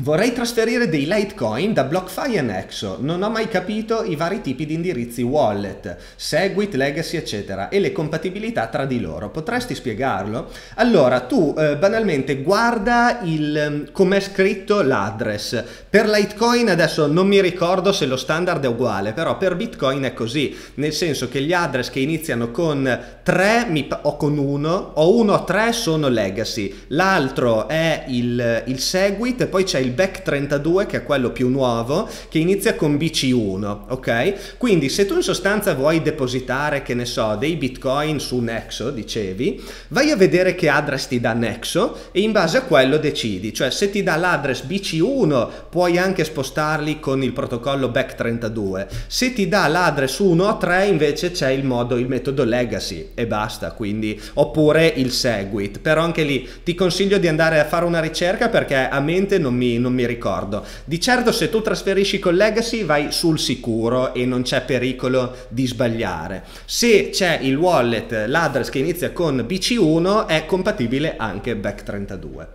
Vorrei trasferire dei Litecoin da BlockFi a Nexo, non ho mai capito i vari tipi di indirizzi wallet, Segwit, Legacy eccetera e le compatibilità tra di loro, potresti spiegarlo? Allora tu eh, banalmente guarda il com'è scritto l'address, per Litecoin adesso non mi ricordo se lo standard è uguale, però per Bitcoin è così, nel senso che gli address che iniziano con tre mi, o con uno o uno tre sono Legacy, l'altro è il, il Segwit, poi c'è il B E C trentadue che è quello più nuovo che inizia con B C uno, ok? Quindi se tu in sostanza vuoi depositare, che ne so, dei bitcoin su Nexo, dicevi, vai a vedere che address ti dà Nexo e in base a quello decidi, cioè se ti dà l'address B C uno puoi anche spostarli con il protocollo B E C trentadue, se ti dà l'address uno tre invece c'è il modo, il metodo legacy e basta, quindi oppure il Segwit, però anche lì ti consiglio di andare a fare una ricerca perché a mente non mi non mi ricordo. Di certo se tu trasferisci con Legacy vai sul sicuro e non c'è pericolo di sbagliare. Se c'è il wallet, l'address che inizia con B C uno è compatibile anche B E C trentadue.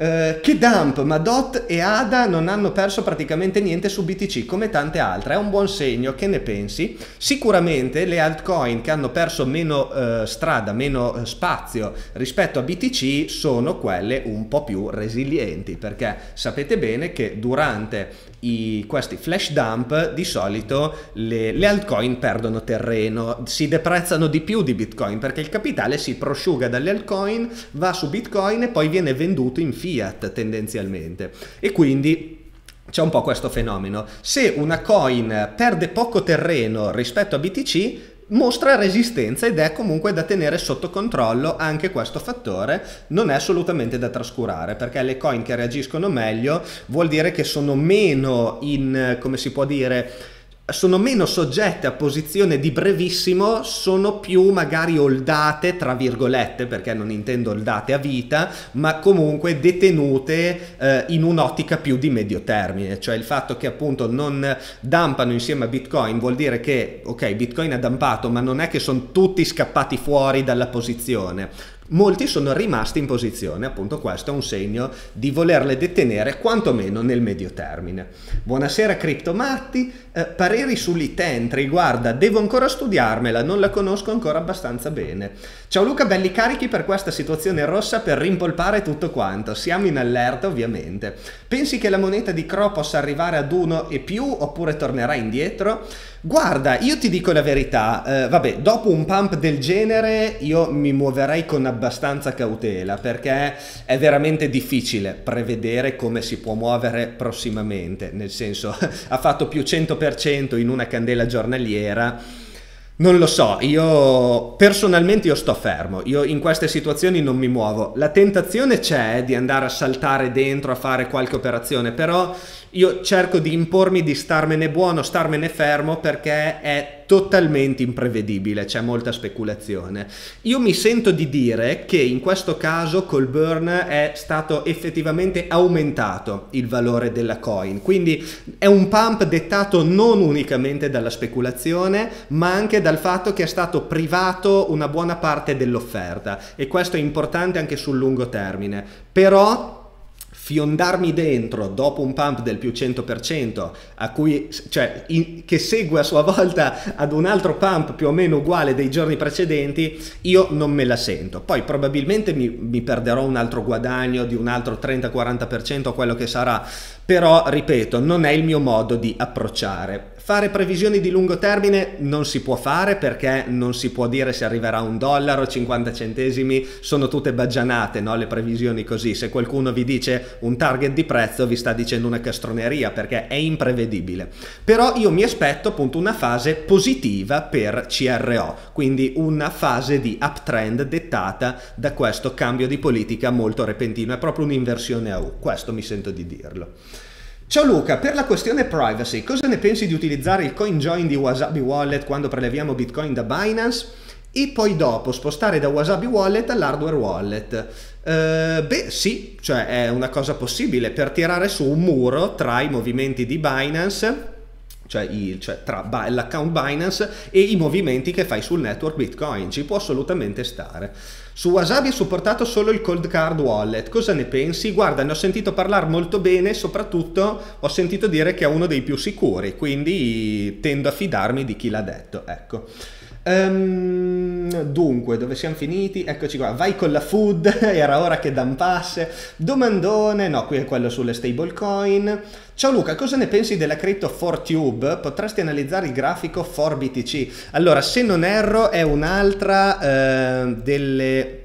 Uh, che dump, ma D O T e A D A non hanno perso praticamente niente su B T C come tante altre, è un buon segno, che ne pensi? Sicuramente le altcoin che hanno perso meno uh, strada, meno uh, spazio rispetto a B T C sono quelle un po' più resilienti, perché sapete bene che durante I, questi flash dump di solito le, le altcoin perdono terreno, si deprezzano di più di Bitcoin perché il capitale si prosciuga dalle altcoin, va su Bitcoin e poi viene venduto in fiat tendenzialmente, e quindi c'è un po' questo fenomeno. Se una coin perde poco terreno rispetto a B T C mostra resistenza ed è comunque da tenere sotto controllo, anche questo fattore non è assolutamente da trascurare, perché le coin che reagiscono meglio vuol dire che sono meno in, come si può dire, sono meno soggette a posizione di brevissimo, sono più magari holdate tra virgolette, perché non intendo holdate a vita, ma comunque detenute eh, in un'ottica più di medio termine, cioè il fatto che appunto non dumpano insieme a Bitcoin vuol dire che ok, Bitcoin ha dumpato ma non è che sono tutti scappati fuori dalla posizione, molti sono rimasti in posizione, appunto questo è un segno di volerle detenere quantomeno nel medio termine. Buonasera Criptomatti, eh, pareri sull'I T E N T riguarda, devo ancora studiarmela, non la conosco ancora abbastanza bene. Ciao Luca, belli carichi per questa situazione rossa per rimpolpare tutto quanto, siamo in allerta ovviamente. Pensi che la moneta di C R O possa arrivare ad uno e più oppure tornerà indietro? Guarda, io ti dico la verità, eh, vabbè, dopo un pump del genere io mi muoverei con abbastanza cautela perché è veramente difficile prevedere come si può muovere prossimamente, nel senso ha fatto più cento per cento in una candela giornaliera, non lo so, io personalmente io sto fermo, io in queste situazioni non mi muovo, la tentazione c'è di andare a saltare dentro a fare qualche operazione, però io cerco di impormi di starmene buono, starmene fermo perché è totalmente imprevedibile, c'è molta speculazione. Io mi sento di dire che in questo caso col burn è stato effettivamente aumentato il valore della coin, quindi è un pump dettato non unicamente dalla speculazione ma anche dal fatto che è stato privato una buona parte dell'offerta, e questo è importante anche sul lungo termine. Però fiondarmi dentro dopo un pump del più cento per cento a cui, cioè, in, che segue a sua volta ad un altro pump più o meno uguale dei giorni precedenti, io non me la sento. Poi probabilmente mi, mi perderò un altro guadagno di un altro trenta quaranta per cento, quello che sarà, però ripeto non è il mio modo di approcciare. Fare previsioni di lungo termine non si può fare perché non si può dire se arriverà un dollaro, cinquanta centesimi, sono tutte baggianate, no? Le previsioni così, se qualcuno vi dice un target di prezzo vi sta dicendo una castroneria perché è imprevedibile. Però io mi aspetto appunto una fase positiva per C R O, quindi una fase di uptrend dettata da questo cambio di politica molto repentino, è proprio un'inversione a U, questo mi sento di dirlo. Ciao Luca, per la questione privacy, cosa ne pensi di utilizzare il CoinJoin di Wasabi Wallet quando preleviamo Bitcoin da Binance e poi dopo spostare da Wasabi Wallet all'hardware wallet? Eh, beh sì, cioè è una cosa possibile per tirare su un muro tra i movimenti di Binance, cioè, il, cioè tra l'account Binance e i movimenti che fai sul network Bitcoin, ci può assolutamente stare. Su Wasabi è supportato solo il Coldcard Wallet, cosa ne pensi? Guarda, ne ho sentito parlare molto bene, soprattutto ho sentito dire che è uno dei più sicuri, quindi tendo a fidarmi di chi l'ha detto, ecco. Um, dunque, dove siamo finiti? Eccoci qua, vai con la food, era ora che dampasse. Domandone, no, qui è quello sulle stablecoin. Ciao Luca, cosa ne pensi della cripto four tube? Potresti analizzare il grafico four B T C? Allora, se non erro è un'altra eh, delle...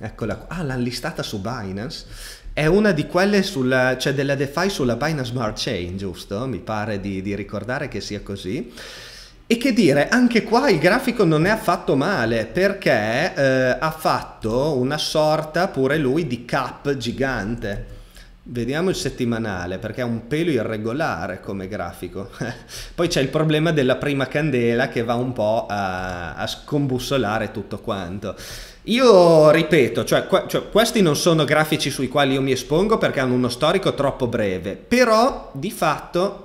Eccola qua, ah, l'hanno listata su Binance. È una di quelle sulla, cioè della DeFi sulla Binance Smart Chain, giusto? Mi pare di, di ricordare che sia così. E che dire, anche qua il grafico non è affatto male, perché eh, ha fatto una sorta pure lui di cap gigante. Vediamo il settimanale, perché è un pelo irregolare come grafico. Poi c'è il problema della prima candela che va un po' a, a scombussolare tutto quanto. Io ripeto, cioè, qu cioè questi non sono grafici sui quali io mi espongo perché hanno uno storico troppo breve, però di fatto...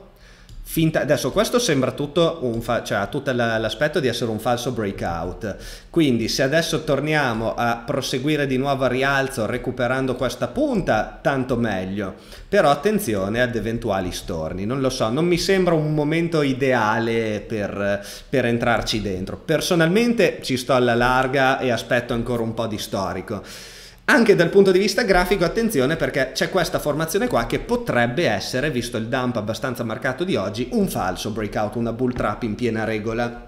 Finta, adesso questo sembra tutto un fa, cioè ha tutto l'aspetto la, di essere un falso breakout, quindi se adesso torniamo a proseguire di nuovo a rialzo recuperando questa punta, tanto meglio, però attenzione ad eventuali storni, non lo so, non mi sembra un momento ideale per, per entrarci dentro. Personalmente ci sto alla larga e aspetto ancora un po' di storico. Anche dal punto di vista grafico, attenzione, perché c'è questa formazione qua che potrebbe essere, visto il dump abbastanza marcato di oggi, un falso breakout, una bull trap in piena regola.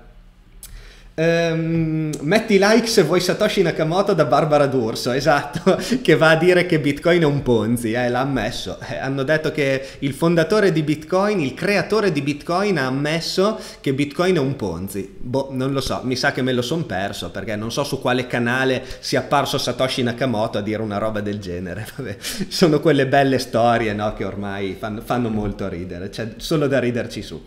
Um, metti like se vuoi Satoshi Nakamoto da Barbara D'Urso, esatto, che va a dire che Bitcoin è un Ponzi, eh, l'ha ammesso, eh, hanno detto che il fondatore di Bitcoin, il creatore di Bitcoin ha ammesso che Bitcoin è un Ponzi. Boh, non lo so, mi sa che me lo son perso, perché non so su quale canale sia apparso Satoshi Nakamoto a dire una roba del genere. Vabbè, sono quelle belle storie, no, che ormai fanno, fanno molto ridere, c'è solo da riderci su.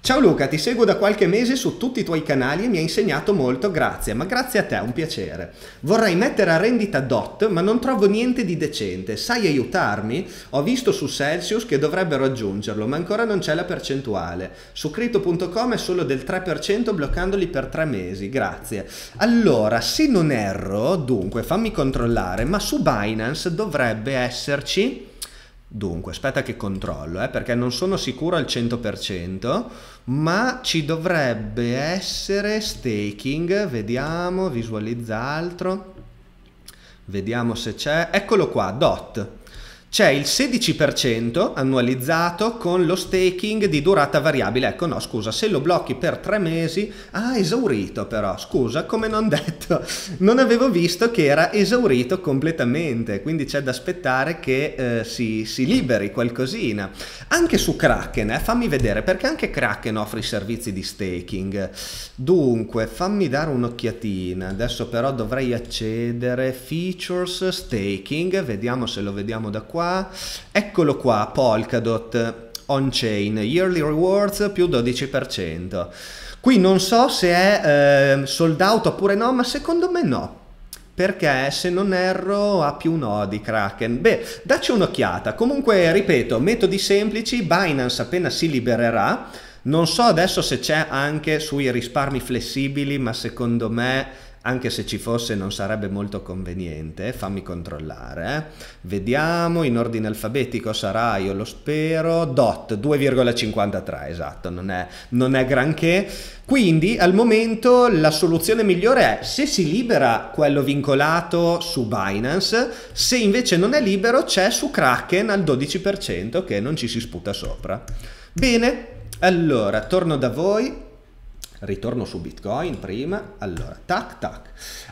Ciao Luca, ti seguo da qualche mese su tutti i tuoi canali e mi hai insegnato molto, grazie, ma grazie a te, è un piacere. Vorrei mettere a rendita D O T, ma non trovo niente di decente, sai aiutarmi? Ho visto su Celsius che dovrebbero aggiungerlo, ma ancora non c'è la percentuale. Su Crypto punto com è solo del tre per cento bloccandoli per tre mesi, grazie. Allora, se non erro, dunque, fammi controllare, ma su Binance dovrebbe esserci... Dunque, aspetta che controllo, eh, perché non sono sicuro al cento per cento, ma ci dovrebbe essere staking, vediamo, visualizza altro, vediamo se c'è, eccolo qua, D O T. C'è il sedici per cento annualizzato con lo staking di durata variabile. Ecco, no, scusa, se lo blocchi per tre mesi... Ah, esaurito però, scusa, come non detto. Non avevo visto che era esaurito completamente, quindi c'è da aspettare che eh, si, si liberi qualcosina. Anche su Kraken, eh, fammi vedere, perché anche Kraken offre i servizi di staking. Dunque, fammi dare un'occhiatina. Adesso però dovrei accedere, features, staking, vediamo se lo vediamo da qua. Eccolo qua, Polkadot on chain yearly rewards più dodici per cento. Qui non so se è eh, sold out oppure no, ma secondo me no, perché se non erro ha più nodi Kraken. Beh, dacci un'occhiata. Comunque ripeto, metodi semplici, Binance appena si libererà. Non so adesso se c'è anche sui risparmi flessibili, ma secondo me anche se ci fosse non sarebbe molto conveniente. Fammi controllare, eh. Vediamo, in ordine alfabetico sarà, io lo spero, D O T due virgola cinquantatré, esatto, non è, non è granché. Quindi al momento la soluzione migliore è se si libera quello vincolato su Binance, se invece non è libero c'è su Kraken al dodici per cento che non ci si sputa sopra. Bene, allora torno da voi. Ritorno su Bitcoin prima, allora, tac, tac.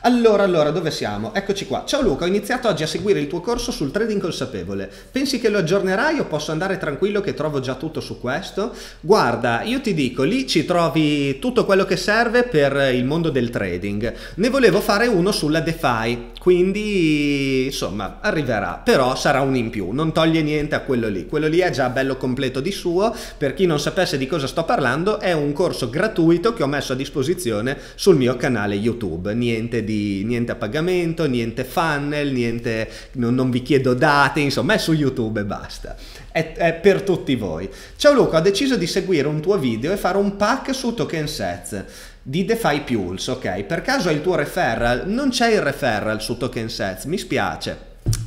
Allora, allora, dove siamo? Eccoci qua. Ciao Luca, ho iniziato oggi a seguire il tuo corso sul trading consapevole. Pensi che lo aggiornerai o posso andare tranquillo che trovo già tutto su questo? Guarda, io ti dico, lì ci trovi tutto quello che serve per il mondo del trading. Ne volevo fare uno sulla DeFi, quindi, insomma, arriverà. Però sarà un in più, non toglie niente a quello lì. Quello lì è già bello completo di suo. Per chi non sapesse di cosa sto parlando, è un corso gratuito che ho messo a disposizione sul mio canale YouTube. Niente di niente a pagamento, niente funnel, niente, non, non vi chiedo date, insomma è su YouTube e basta. È, è per tutti voi. Ciao Luca, ho deciso di seguire un tuo video e fare un pack su Token Sets di DeFi Pulse, ok? Per caso hai il tuo referral? Non c'è il referral su Token Sets, mi spiace.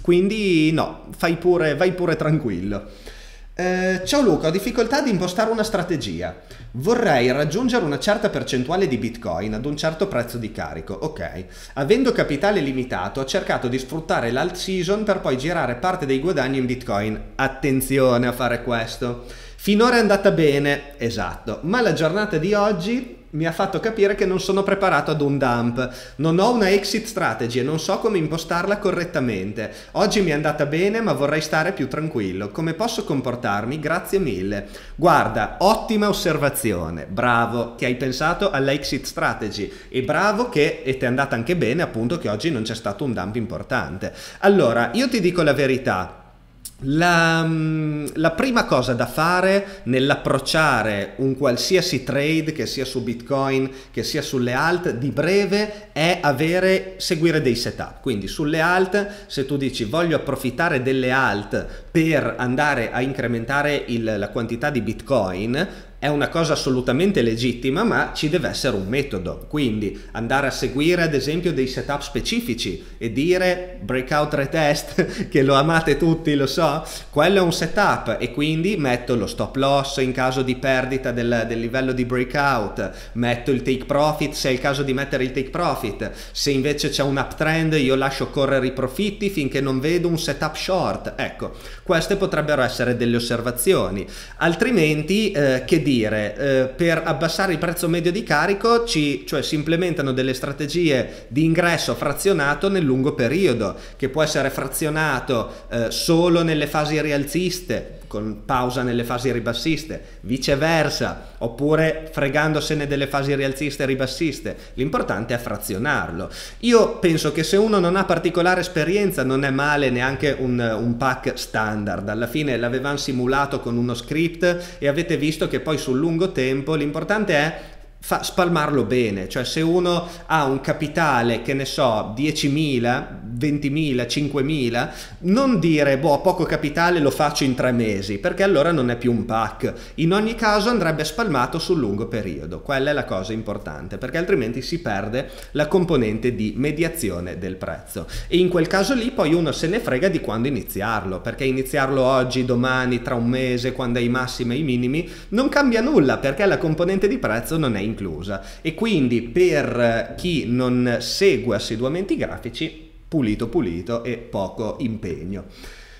Quindi no, fai pure, vai pure tranquillo. Eh, ciao Luca, ho difficoltà di impostare una strategia. Vorrei raggiungere una certa percentuale di Bitcoin ad un certo prezzo di carico, ok. Avendo capitale limitato, ho cercato di sfruttare l'alt season per poi girare parte dei guadagni in Bitcoin. Attenzione a fare questo. Finora è andata bene, esatto, ma la giornata di oggi mi ha fatto capire che non sono preparato ad un dump, non ho una exit strategy e non so come impostarla correttamente. Oggi mi è andata bene ma vorrei stare più tranquillo. Come posso comportarmi? Grazie mille. Guarda, ottima osservazione, bravo che hai pensato alla exit strategy e bravo che e ti è andata anche bene appunto che oggi non c'è stato un dump importante. Allora, io ti dico la verità. La, la prima cosa da fare nell'approcciare un qualsiasi trade, che sia su Bitcoin, che sia sulle alt, di breve, è avere, seguire dei setup. Quindi sulle alt, se tu dici voglio approfittare delle alt per andare a incrementare il, la quantità di Bitcoin, è una cosa assolutamente legittima, ma ci deve essere un metodo. Quindi andare a seguire ad esempio dei setup specifici e dire breakout retest, che lo amate tutti, lo so, quello è un setup e quindi metto lo stop loss in caso di perdita del, del livello di breakout, metto il take profit se è il caso di mettere il take profit, se invece c'è un uptrend io lascio correre i profitti finché non vedo un setup short. Ecco, queste potrebbero essere delle osservazioni. Altrimenti eh, che dire, eh, per abbassare il prezzo medio di carico ci, cioè si implementano delle strategie di ingresso frazionato nel lungo periodo, che può essere frazionato eh, solo nelle fasi rialziste con pausa nelle fasi ribassiste, viceversa, oppure fregandosene delle fasi rialziste e ribassiste. L'importante è frazionarlo. Io penso che se uno non ha particolare esperienza non è male neanche un, un pack standard. Alla fine l'avevamo simulato con uno script e avete visto che poi sul lungo tempo l'importante è Fa spalmarlo bene, cioè se uno ha un capitale che ne so diecimila, ventimila, cinquemila, non dire boh poco capitale lo faccio in tre mesi, perché allora non è più un pack. In ogni caso andrebbe spalmato sul lungo periodo, quella è la cosa importante, perché altrimenti si perde la componente di mediazione del prezzo e in quel caso lì poi uno se ne frega di quando iniziarlo, perché iniziarlo oggi, domani, tra un mese, quando hai i massimi e i minimi non cambia nulla, perché la componente di prezzo non è inclusa. E quindi per chi non segue assiduamente i grafici, pulito pulito e poco impegno.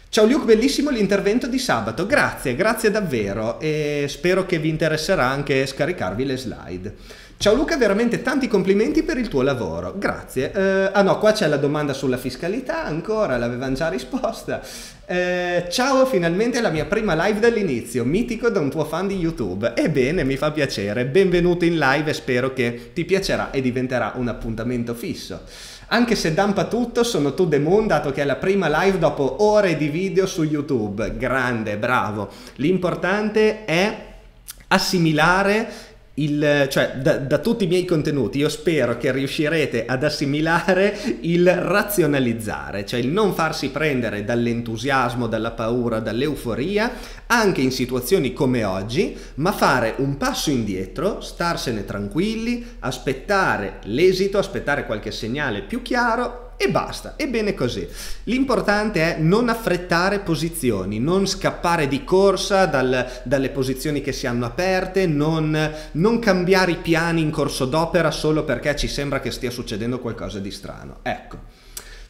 Ciao Luke, bellissimo l'intervento di sabato, grazie, grazie davvero e spero che vi interesserà anche scaricarvi le slide. Ciao Luca, veramente tanti complimenti per il tuo lavoro, grazie. Eh, ah no, qua c'è la domanda sulla fiscalità, ancora, l'avevamo già risposta. Eh, ciao, finalmente la mia prima live dall'inizio, mitico da un tuo fan di YouTube. Ebbene, mi fa piacere, benvenuto in live e spero che ti piacerà e diventerà un appuntamento fisso. Anche se dampa tutto, sono tu Demon, dato che è la prima live dopo ore di video su YouTube. Grande, bravo. L'importante è assimilare... Il, cioè da, da tutti i miei contenuti io spero che riuscirete ad assimilare il razionalizzare, cioè il non farsi prendere dall'entusiasmo, dalla paura, dall'euforia anche in situazioni come oggi, ma fare un passo indietro, starsene tranquilli, aspettare l'esito, aspettare qualche segnale più chiaro e basta, è bene così. L'importante è non affrettare posizioni, non scappare di corsa dal, dalle posizioni che si hanno aperte, non, non cambiare i piani in corso d'opera solo perché ci sembra che stia succedendo qualcosa di strano. Ecco.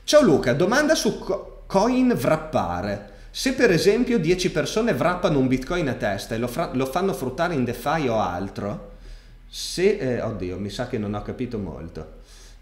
Ciao Luca, domanda su co- coin wrappare. Se per esempio dieci persone wrappano un bitcoin a testa e lo, lo fanno fruttare in DeFi o altro, Se, eh, oddio, mi sa che non ho capito molto.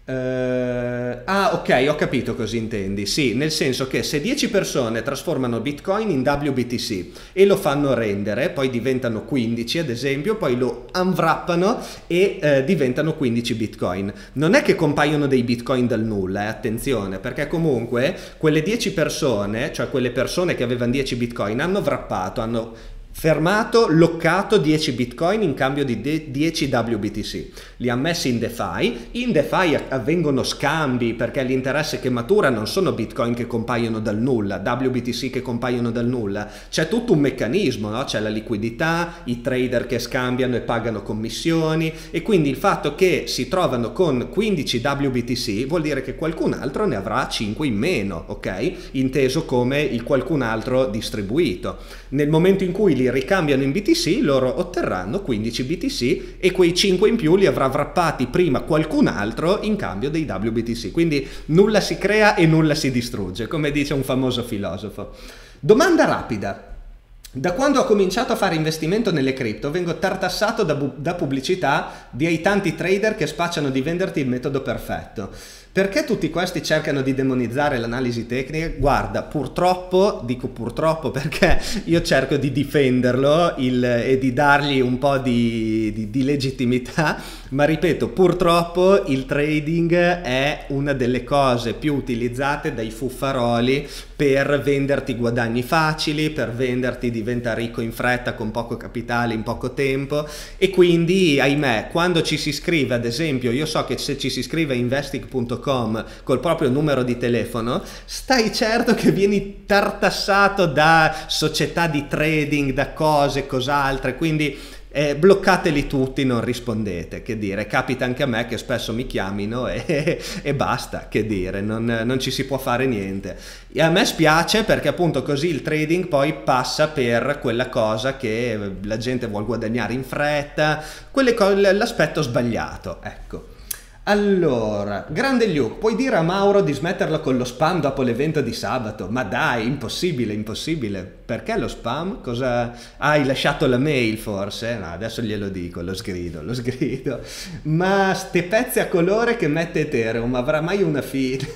Uh, ah, ok, ho capito cosa intendi. Sì, nel senso che se dieci persone trasformano Bitcoin in W B T C e lo fanno rendere, poi diventano quindici ad esempio, poi lo unwrappano e eh, diventano quindici Bitcoin. Non è che compaiono dei Bitcoin dal nulla, eh, attenzione, perché comunque quelle dieci persone, cioè quelle persone che avevano dieci Bitcoin, hanno wrappato, hanno fermato, loccato dieci bitcoin in cambio di dieci W B T C, li ha messi in DeFi, in DeFi avvengono scambi perché l'interesse che matura non sono bitcoin che compaiono dal nulla, W B T C che compaiono dal nulla, c'è tutto un meccanismo, no? C'è la liquidità, i trader che scambiano e pagano commissioni, e quindi il fatto che si trovano con quindici W B T C vuol dire che qualcun altro ne avrà cinque in meno, ok? Inteso come il qualcun altro distribuito. Nel momento in cui li ricambiano in B T C, loro otterranno quindici B T C e quei cinque in più li avrà wrappati prima qualcun altro in cambio dei W B T C. Quindi nulla si crea e nulla si distrugge, come dice un famoso filosofo. Domanda rapida. Da quando ho cominciato a fare investimento nelle cripto vengo tartassato da, da pubblicità dei tanti trader che spacciano di venderti il metodo perfetto. Perché tutti questi cercano di demonizzare l'analisi tecnica? Guarda, purtroppo, dico purtroppo perché io cerco di difenderlo il, e di dargli un po' di, di, di legittimità, ma ripeto, purtroppo il trading è una delle cose più utilizzate dai fuffaroli per venderti guadagni facili, per venderti diventa ricco in fretta con poco capitale in poco tempo, e quindi ahimè quando ci si iscrive, ad esempio io so che se ci si iscrive a investing punto com col proprio numero di telefono, stai certo che vieni tartassato da società di trading, da cose, cos'altre, quindi eh, bloccateli tutti, non rispondete, che dire, capita anche a me che spesso mi chiamino e, e basta, che dire, non, non ci si può fare niente. E a me spiace perché appunto così il trading poi passa per quella cosa che la gente vuol guadagnare in fretta, l'aspetto sbagliato, ecco. Allora, grande Luke, puoi dire a Mauro di smetterla con lo spam dopo l'evento di sabato? Ma dai, impossibile, impossibile. Perché lo spam? Cosa... Ah, hai lasciato la mail forse? No, adesso glielo dico, lo sgrido, lo sgrido. Ma ste pezze a colore che mette Ethereum, avrà mai una fine?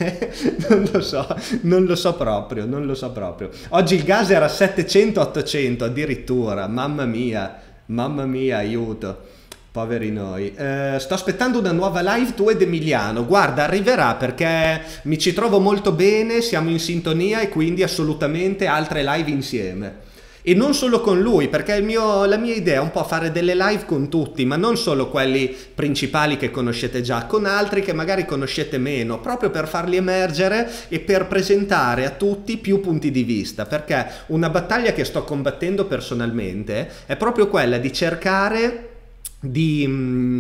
Non lo so, non lo so proprio, non lo so proprio. Oggi il gas era settecento ottocento addirittura, mamma mia, mamma mia, aiuto. Poveri noi. Eh, sto aspettando una nuova live tu ed Emiliano. Guarda, arriverà perché mi ci trovo molto bene, siamo in sintonia e quindi assolutamente altre live insieme. E non solo con lui, perché il mio, la mia idea è un po' fare delle live con tutti, ma non solo quelli principali che conoscete già, con altri che magari conoscete meno, proprio per farli emergere e per presentare a tutti più punti di vista, perché una battaglia che sto combattendo personalmente è proprio quella di cercare... Di,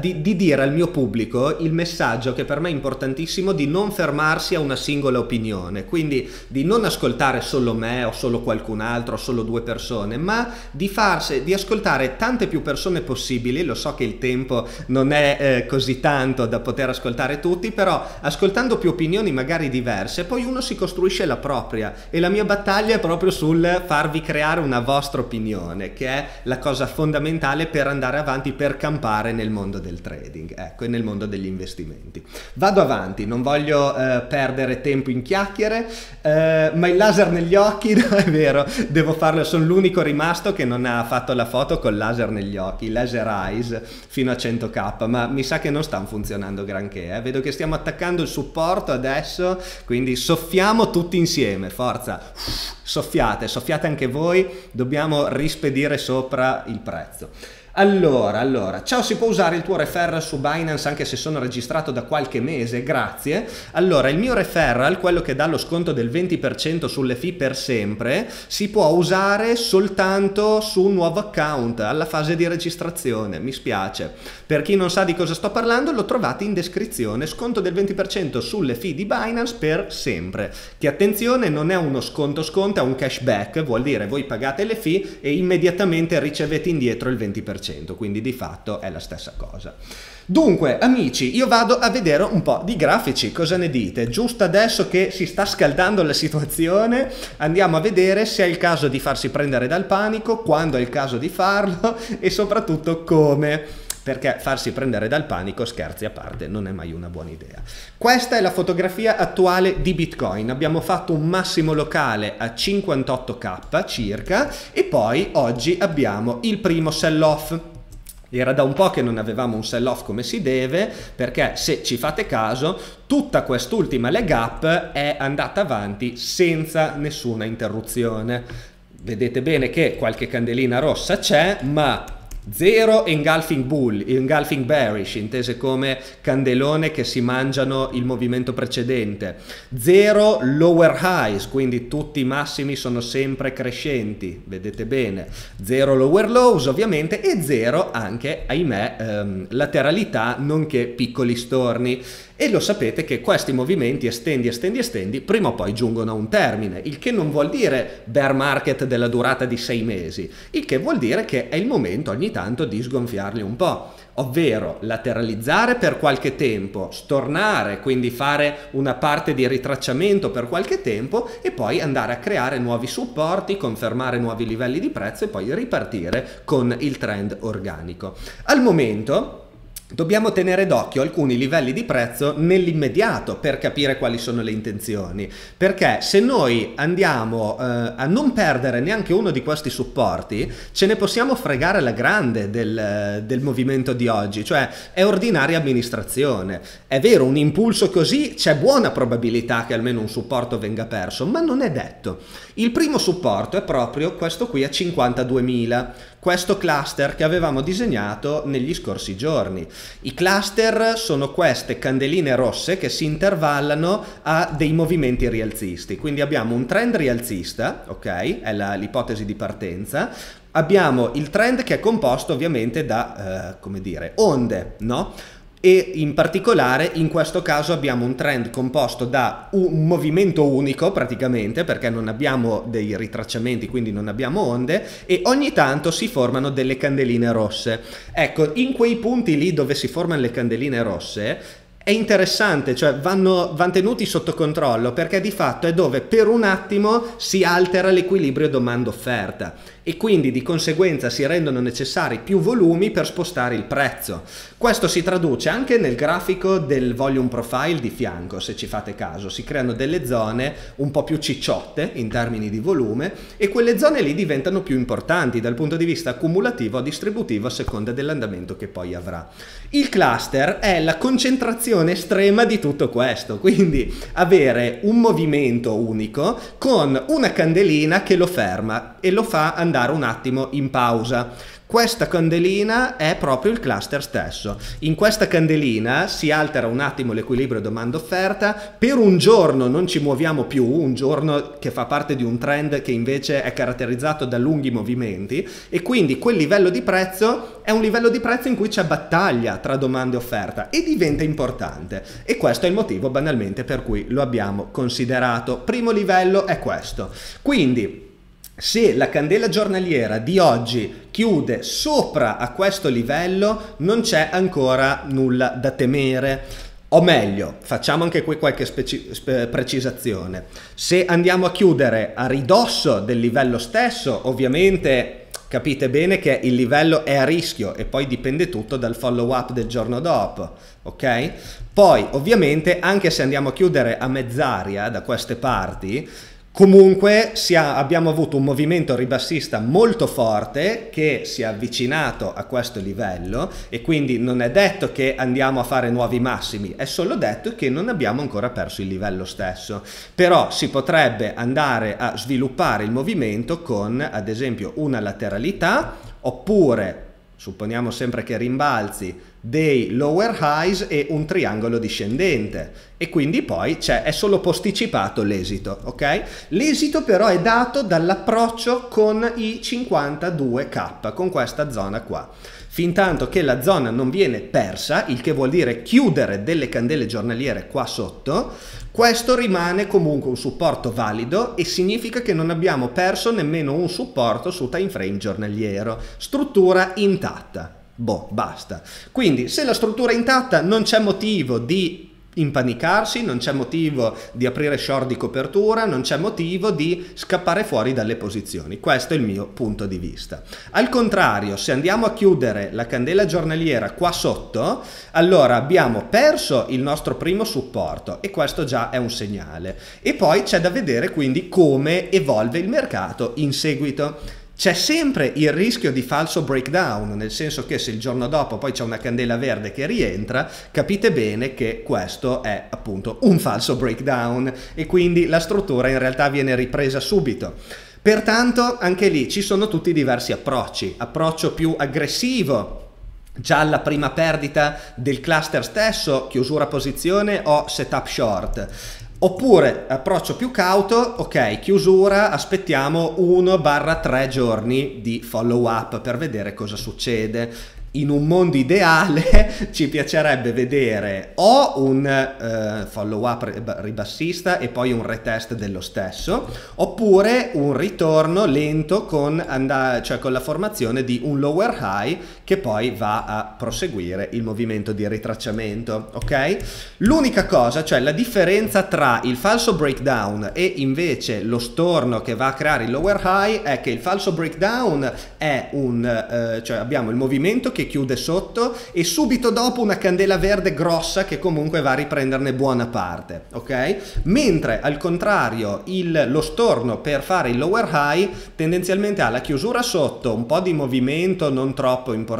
di, di dire al mio pubblico il messaggio che per me è importantissimo di non fermarsi a una singola opinione, quindi di non ascoltare solo me o solo qualcun altro o solo due persone, ma di farsi, di ascoltare tante più persone possibili. Lo so che il tempo non è eh, così tanto da poter ascoltare tutti, però ascoltando più opinioni magari diverse poi uno si costruisce la propria, e la mia battaglia è proprio sul farvi creare una vostra opinione, che è la cosa fondamentale per andare avanti, per campare nel mondo del trading, ecco, e nel mondo degli investimenti. Vado avanti, non voglio eh, perdere tempo in chiacchiere, eh, ma il laser negli occhi, no, è vero, devo farlo, sono l'unico rimasto che non ha fatto la foto col laser negli occhi, laser eyes fino a cento K, ma mi sa che non stanno funzionando granché, eh. Vedo che stiamo attaccando il supporto adesso, quindi soffiamo tutti insieme, forza, soffiate, soffiate anche voi, dobbiamo rispedire sopra il prezzo. Allora, allora, ciao, si può usare il tuo referral su Binance anche se sono registrato da qualche mese? Grazie. Allora, il mio referral, quello che dà lo sconto del venti per cento sulle fee per sempre, si può usare soltanto su un nuovo account alla fase di registrazione, mi spiace. Per chi non sa di cosa sto parlando, lo trovate in descrizione, sconto del venti per cento sulle fee di Binance per sempre, che attenzione non è uno sconto sconto, è un cashback, vuol dire voi pagate le fee e immediatamente ricevete indietro il venti per cento. Quindi di fatto è la stessa cosa. Dunque amici, io vado a vedere un po' di grafici, cosa ne dite? Giusto adesso che si sta scaldando la situazione andiamo a vedere se è il caso di farsi prendere dal panico, quando è il caso di farlo e soprattutto come. perché farsi prendere dal panico, scherzi a parte, non è mai una buona idea. Questa è la fotografia attuale di Bitcoin. Abbiamo fatto un massimo locale a cinquantotto K circa e poi oggi abbiamo il primo sell-off. Era da un po' che non avevamo un sell-off come si deve, perché se ci fate caso tutta quest'ultima leg up è andata avanti senza nessuna interruzione. Vedete bene che qualche candelina rossa c'è, ma zero engulfing bull, engulfing bearish, intese come candelone che si mangiano il movimento precedente. Zero lower highs, quindi tutti i massimi sono sempre crescenti, vedete bene. Zero lower lows ovviamente e zero anche, ahimè, ehm, lateralità nonché piccoli storni. E lo sapete che questi movimenti estendi, estendi, estendi, prima o poi giungono a un termine, il che non vuol dire bear market della durata di sei mesi, il che vuol dire che è il momento ogni tanto di sgonfiarli un po', ovvero lateralizzare per qualche tempo, stornare, quindi fare una parte di ritracciamento per qualche tempo e poi andare a creare nuovi supporti, confermare nuovi livelli di prezzo e poi ripartire con il trend organico. Al momento dobbiamo tenere d'occhio alcuni livelli di prezzo nell'immediato per capire quali sono le intenzioni, perché se noi andiamo eh, a non perdere neanche uno di questi supporti ce ne possiamo fregare alla grande del, del movimento di oggi, cioè è ordinaria amministrazione. È vero, un impulso così c'è buona probabilità che almeno un supporto venga perso, ma non è detto. Il primo supporto è proprio questo qui a cinquantaduemila, questo cluster che avevamo disegnato negli scorsi giorni. I cluster sono queste candeline rosse che si intervallano a dei movimenti rialzisti, quindi abbiamo un trend rialzista, ok? È l'ipotesi di partenza. Abbiamo il trend che è composto ovviamente da, eh, come dire, onde, no? E in particolare in questo caso abbiamo un trend composto da un movimento unico praticamente, perché non abbiamo dei ritracciamenti, quindi non abbiamo onde, e ogni tanto si formano delle candeline rosse. Ecco, in quei punti lì dove si formano le candeline rosse è interessante, cioè vanno, vanno tenuti sotto controllo, perché di fatto è dove per un attimo si altera l'equilibrio domanda-offerta e quindi di conseguenza si rendono necessari più volumi per spostare il prezzo. Questo si traduce anche nel grafico del volume profile di fianco, se ci fate caso. Si creano delle zone un po' più cicciotte in termini di volume e quelle zone lì diventano più importanti dal punto di vista accumulativo o distributivo a seconda dell'andamento che poi avrà. Il cluster è la concentrazione estrema di tutto questo, quindi avere un movimento unico con una candelina che lo ferma e lo fa andare un attimo in pausa. Questa candelina è proprio il cluster stesso. In questa candelina si altera un attimo l'equilibrio domanda-offerta, per un giorno non ci muoviamo più, un giorno che fa parte di un trend che invece è caratterizzato da lunghi movimenti, e quindi quel livello di prezzo è un livello di prezzo in cui c'è battaglia tra domanda e offerta e diventa importante, e questo è il motivo banalmente per cui lo abbiamo considerato. Primo livello è questo, quindi se la candela giornaliera di oggi chiude sopra a questo livello non c'è ancora nulla da temere. O meglio, facciamo anche qui qualche precisazione. Se andiamo a chiudere a ridosso del livello stesso, ovviamente capite bene che il livello è a rischio e poi dipende tutto dal follow up del giorno dopo, ok? Poi ovviamente anche se andiamo a chiudere a mezz'aria da queste parti, comunque sia, abbiamo avuto un movimento ribassista molto forte che si è avvicinato a questo livello, e quindi non è detto che andiamo a fare nuovi massimi, è solo detto che non abbiamo ancora perso il livello stesso. Però si potrebbe andare a sviluppare il movimento con ad esempio una lateralità, oppure supponiamo sempre che rimbalzi, dei lower highs e un triangolo discendente, e quindi poi c'è, è solo posticipato l'esito, ok? L'esito però è dato dall'approccio con i cinquantadue K, con questa zona qua. Fintanto che la zona non viene persa, il che vuol dire chiudere delle candele giornaliere qua sotto, questo rimane comunque un supporto valido e significa che non abbiamo perso nemmeno un supporto su time frame giornaliero. Struttura intatta. Boh, basta. Quindi se la struttura è intatta non c'è motivo di impanicarsi, non c'è motivo di aprire short di copertura, non c'è motivo di scappare fuori dalle posizioni. Questo è il mio punto di vista. Al contrario, se andiamo a chiudere la candela giornaliera qua sotto, allora abbiamo perso il nostro primo supporto e questo già è un segnale. E poi c'è da vedere quindi come evolve il mercato in seguito. C'è sempre il rischio di falso breakdown, nel senso che se il giorno dopo poi c'è una candela verde che rientra, capite bene che questo è appunto un falso breakdown e quindi la struttura in realtà viene ripresa subito. Pertanto anche lì ci sono tutti diversi approcci, approccio più aggressivo, già alla prima perdita del cluster stesso, chiusura posizione o setup short. Oppure approccio più cauto, ok, chiusura, aspettiamo uno tre giorni di follow up per vedere cosa succede. In un mondo ideale ci piacerebbe vedere o un eh, follow up ribassista e poi un retest dello stesso, oppure un ritorno lento con, cioè con la formazione di un lower high che poi va a proseguire il movimento di ritracciamento, ok? L'unica cosa, cioè la differenza tra il falso breakdown e invece lo storno che va a creare il lower high è che il falso breakdown è un, eh, cioè abbiamo il movimento che chiude sotto e subito dopo una candela verde grossa che comunque va a riprenderne buona parte, ok? Mentre al contrario il, lo storno per fare il lower high tendenzialmente ha la chiusura sotto, un po' di movimento non troppo importante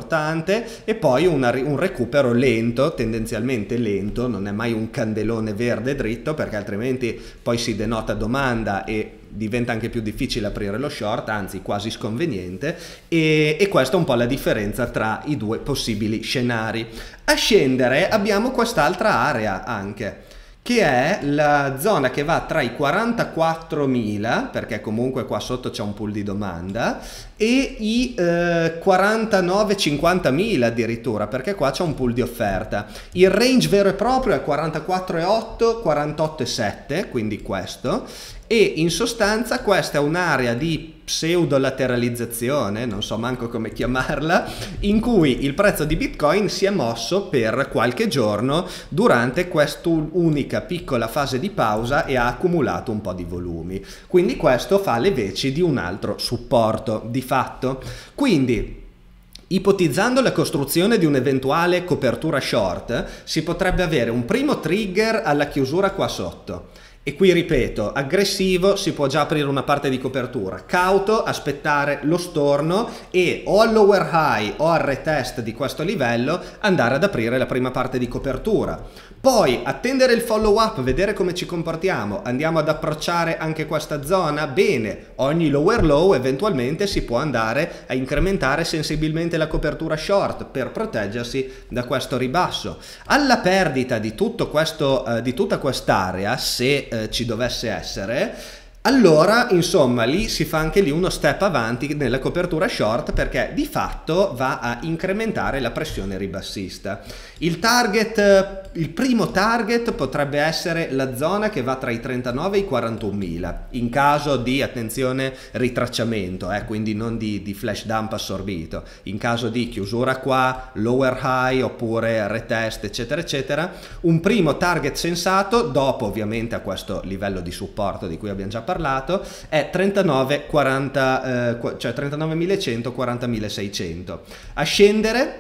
e poi una, un recupero lento, tendenzialmente lento, non è mai un candelone verde dritto perché altrimenti poi si denota domanda e diventa anche più difficile aprire lo short, anzi quasi sconveniente, e, e questa è un po' la differenza tra i due possibili scenari. A scendere abbiamo quest'altra area anche, che è la zona che va tra i quarantaquattromila, perché comunque qua sotto c'è un pool di domanda, e i eh, quarantanove cinquantamila addirittura, perché qua c'è un pool di offerta. Il range vero e proprio è quarantaquattro virgola otto quarantotto virgola sette, quindi questo, e in sostanza questa è un'area di pseudolateralizzazione, non so manco come chiamarla, in cui il prezzo di Bitcoin si è mosso per qualche giorno durante quest'unica piccola fase di pausa e ha accumulato un po' di volumi. Quindi questo fa le veci di un altro supporto, di fatto. Quindi, ipotizzando la costruzione di un'eventuale copertura short, si potrebbe avere un primo trigger alla chiusura qua sotto. E qui ripeto, aggressivo si può già aprire una parte di copertura, cauto aspettare lo storno e o al lower high o al retest di questo livello andare ad aprire la prima parte di copertura. Poi attendere il follow up, vedere come ci comportiamo, andiamo ad approcciare anche questa zona, bene, ogni lower low eventualmente si può andare a incrementare sensibilmente la copertura short per proteggersi da questo ribasso. Alla perdita di, tutto questo, eh, di tutta quest'area, se ci dovesse essere, allora insomma lì si fa anche lì uno step avanti nella copertura short perché di fatto va a incrementare la pressione ribassista. Il target, il primo target potrebbe essere la zona che va tra i trentanove e i quarantunomila in caso di, attenzione, ritracciamento, eh, quindi non di, di flash dump assorbito, in caso di chiusura qua, lower high oppure retest eccetera eccetera. Un primo target sensato, dopo ovviamente a questo livello di supporto di cui abbiamo già parlato, parlato è trentanove quaranta, eh, cioè trentanove millecento quaranta milleseicento. A scendere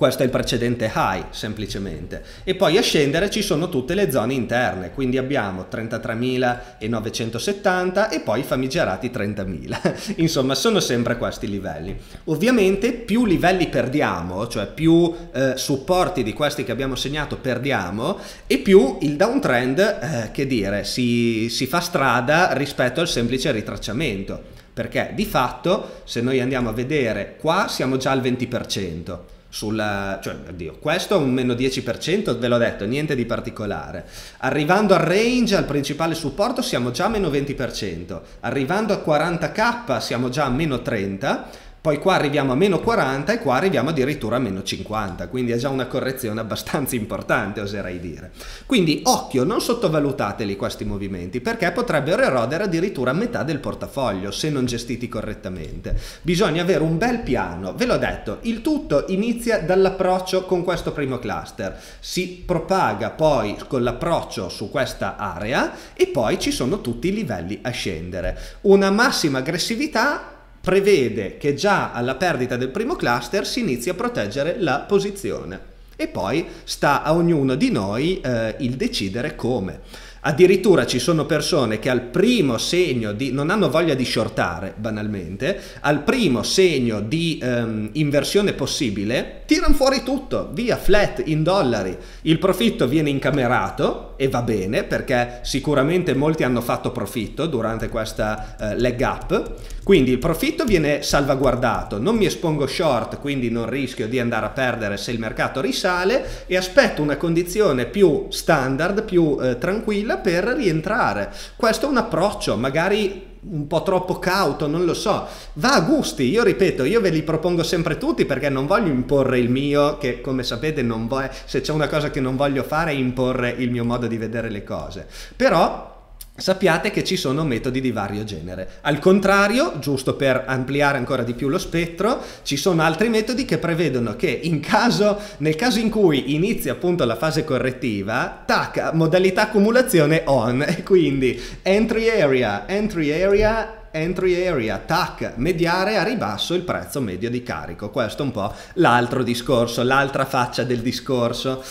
questo è il precedente high semplicemente e poi a scendere ci sono tutte le zone interne, quindi abbiamo trentatremilanovecento settanta e poi i famigerati trentamila. Insomma sono sempre questi livelli. Ovviamente più livelli perdiamo, cioè più eh, supporti di questi che abbiamo segnato perdiamo e più il downtrend eh, che dire si, si fa strada rispetto al semplice ritracciamento, perché di fatto se noi andiamo a vedere qua siamo già al venti per cento. Sulla, cioè, oddio, questo è un meno dieci per cento, ve l'ho detto, niente di particolare. Arrivando al range, al principale supporto, siamo già a meno venti per cento. Arrivando a quarantamila siamo già a meno trenta per cento. poi qua arriviamo a meno quaranta e qua arriviamo addirittura a meno cinquanta, quindi è già una correzione abbastanza importante, oserei dire. Quindi occhio, non sottovalutateli questi movimenti, perché potrebbero erodere addirittura metà del portafoglio se non gestiti correttamente. Bisogna avere un bel piano, ve l'ho detto, il tutto inizia dall'approccio con questo primo cluster, si propaga poi con l'approccio su questa area e poi ci sono tutti i livelli a scendere. Una massima aggressività prevede che già alla perdita del primo cluster si inizi a proteggere la posizione e poi sta a ognuno di noi eh, il decidere come. Addirittura ci sono persone che al primo segno di, non hanno voglia di shortare banalmente, al primo segno di ehm, inversione possibile tirano fuori tutto, via, flat in dollari, il profitto viene incamerato e va bene perché sicuramente molti hanno fatto profitto durante questa eh, leg up, quindi il profitto viene salvaguardato, non mi espongo short quindi non rischio di andare a perdere se il mercato risale e aspetto una condizione più standard, più eh, tranquilla per rientrare. Questo è un approccio magari un po' troppo cauto, non lo so, va a gusti. Io ripeto, io ve li propongo sempre tutti perché non voglio imporre il mio, che come sapete non voglio, se c'è una cosa che non voglio fare è imporre il mio modo di vedere le cose, però sappiate che ci sono metodi di vario genere. Al contrario, giusto per ampliare ancora di più lo spettro, ci sono altri metodi che prevedono che in caso, nel caso in cui inizia appunto la fase correttiva, tac, modalità accumulazione on, e quindi entry area, entry area, entry area, tac, mediare a ribasso il prezzo medio di carico. Questo è un po' l'altro discorso, l'altra faccia del discorso.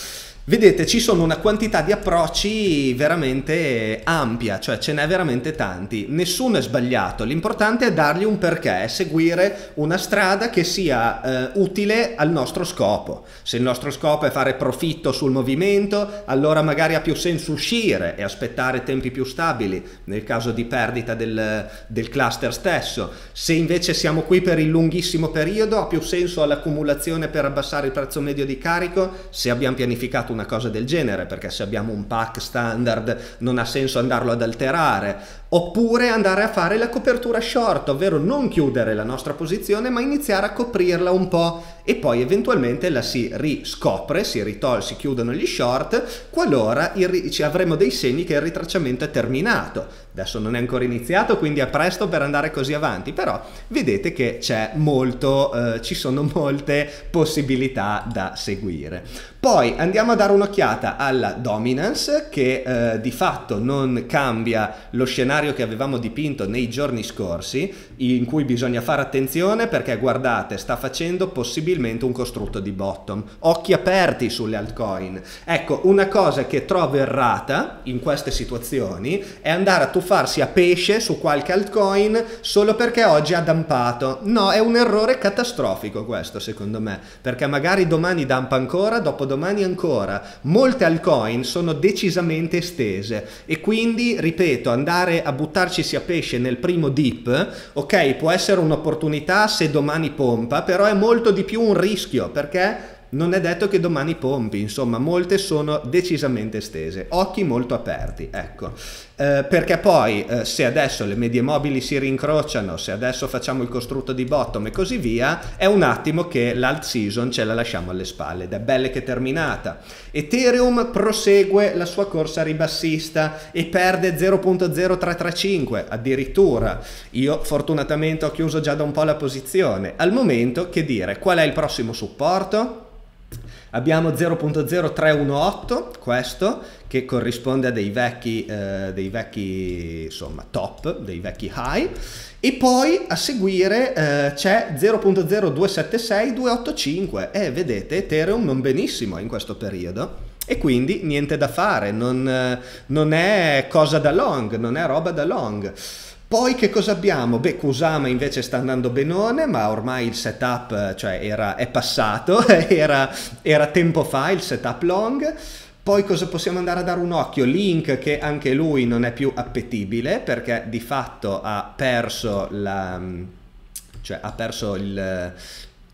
Vedete, ci sono una quantità di approcci veramente ampia, cioè ce n'è veramente tanti, nessuno è sbagliato, l'importante è dargli un perché, seguire una strada che sia eh, utile al nostro scopo. Se il nostro scopo è fare profitto sul movimento, allora magari ha più senso uscire e aspettare tempi più stabili nel caso di perdita del, del cluster stesso. Se invece siamo qui per il lunghissimo periodo, ha più senso l'accumulazione per abbassare il prezzo medio di carico, se abbiamo pianificato una cosa del genere, perché se abbiamo un pack standard non ha senso andarlo ad alterare, oppure andare a fare la copertura short, ovvero non chiudere la nostra posizione ma iniziare a coprirla un po' e poi eventualmente la si riscopre, si ritol si chiudono gli short qualora ci avremo dei segni che il ritracciamento è terminato. Adesso non è ancora iniziato, quindi è presto per andare così avanti, però vedete che c'è molto, eh, ci sono molte possibilità da seguire. Poi andiamo a dare un'occhiata alla dominance, che eh, di fatto non cambia lo scenario che avevamo dipinto nei giorni scorsi, in cui bisogna fare attenzione perché guardate, sta facendo possibilmente un costrutto di bottom, occhi aperti sulle altcoin. Ecco, una cosa che trovo errata in queste situazioni è andare a tuffarsi a pesce su qualche altcoin solo perché oggi ha dampato. No, è un errore catastrofico questo secondo me, perché magari domani dampa ancora, dopo domani ancora, molte altcoin sono decisamente estese e quindi ripeto, andare a buttarci a pesce nel primo dip, ok, può essere un'opportunità se domani pompa, però è molto di più un rischio perché non è detto che domani pompi, insomma molte sono decisamente estese, occhi molto aperti, ecco. Eh, perché poi eh, se adesso le medie mobili si rincrociano, se adesso facciamo il costrutto di bottom e così via, è un attimo che l'alt season ce la lasciamo alle spalle ed è belle che è terminata. Ethereum prosegue la sua corsa ribassista e perde zero virgola zero tre tre cinque addirittura. Io fortunatamente ho chiuso già da un po' la posizione, al momento che dire, qual è il prossimo supporto? Abbiamo zero virgola zero tre uno otto, questo che corrisponde a dei vecchi, eh, dei vecchi insomma, top, dei vecchi high, e poi a seguire eh, c'è zero virgola zero due sette sei due otto cinque e eh, vedete Ethereum non benissimo in questo periodo e quindi niente da fare, non, non è cosa da long, non è roba da long. Poi che cosa abbiamo? Beh, Kusama invece sta andando benone, ma ormai il setup, cioè era, è passato, era, era tempo fa il setup long. Poi cosa possiamo andare a dare un occhio? Link, che anche lui non è più appetibile perché di fatto ha perso la, cioè ha perso il...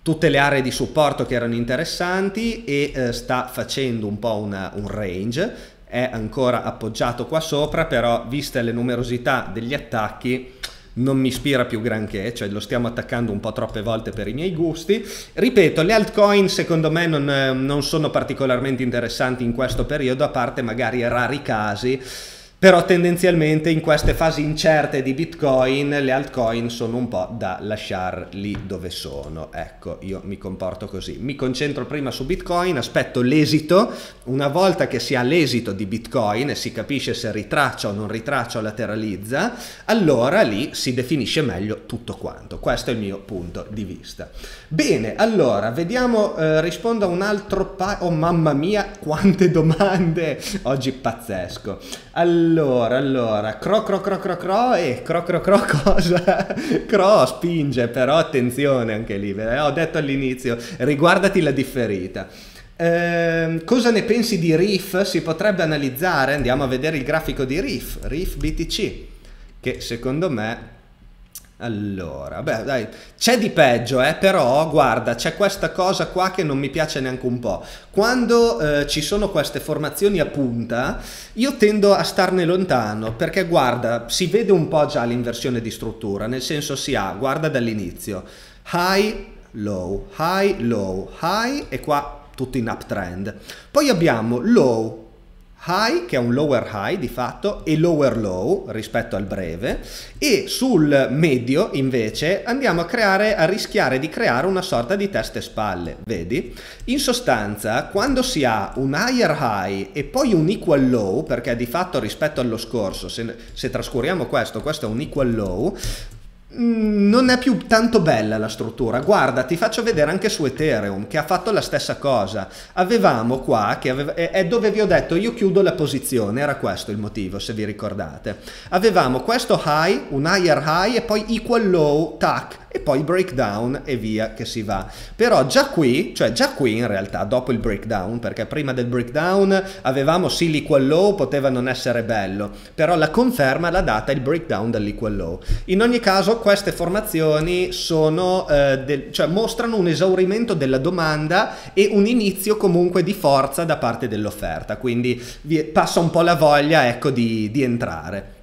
tutte le aree di supporto che erano interessanti e eh, sta facendo un po' una, un range, è ancora appoggiato qua sopra, però viste le numerosità degli attacchi non mi ispira più granché, cioè lo stiamo attaccando un po' troppe volte per i miei gusti. Ripeto, le altcoin secondo me non, non sono particolarmente interessanti in questo periodo, a parte magari rari casi, però tendenzialmente in queste fasi incerte di Bitcoin le altcoin sono un po' da lasciar lì dove sono. Ecco, io mi comporto così, mi concentro prima su Bitcoin, aspetto l'esito. Una volta che si ha l'esito di Bitcoin e si capisce se ritraccia o non ritraccia o lateralizza, allora lì si definisce meglio tutto quanto. Questo è il mio punto di vista. Bene, allora vediamo, eh, rispondo a un altro pa- oh mamma mia quante domande oggi, pazzesco. Allora, Allora, allora, cro cro cro cro cro e cro cro cro cosa? Cro spinge, però attenzione anche lì, eh, ho detto all'inizio, riguardati la differita. Eh, cosa ne pensi di Reef? Si potrebbe analizzare, andiamo a vedere il grafico di Reef, Reef B T C, che secondo me... Allora, beh dai, c'è di peggio, eh, però guarda, c'è questa cosa qua che non mi piace neanche un po'. Quando eh, ci sono queste formazioni a punta, io tendo a starne lontano, perché guarda, si vede un po' già l'inversione di struttura, nel senso si ha, guarda dall'inizio, high, low, high, low, high e qua tutto in uptrend. Poi abbiamo low, high, che è un lower high di fatto, e lower low rispetto al breve, e sul medio invece andiamo a creare, a rischiare di creare una sorta di testa e spalle, vedi? In sostanza, quando si ha un higher high e poi un equal low, perché di fatto rispetto allo scorso, se, se trascuriamo questo, questo è un equal low, non è più tanto bella la struttura. Guarda, ti faccio vedere anche su Ethereum che ha fatto la stessa cosa. Avevamo qua, che aveva, è dove vi ho detto io chiudo la posizione, era questo il motivo se vi ricordate. Avevamo questo high, un higher high e poi equal low, tac, e poi breakdown e via che si va. Però già qui, cioè già qui in realtà dopo il breakdown, perché prima del breakdown avevamo sì l'equal low, poteva non essere bello, però la conferma l'ha data il breakdown dall'equal low. In ogni caso queste formazioni sono, eh, del, cioè mostrano un esaurimento della domanda e un inizio comunque di forza da parte dell'offerta, quindi vi passa un po' la voglia, ecco, di, di entrare.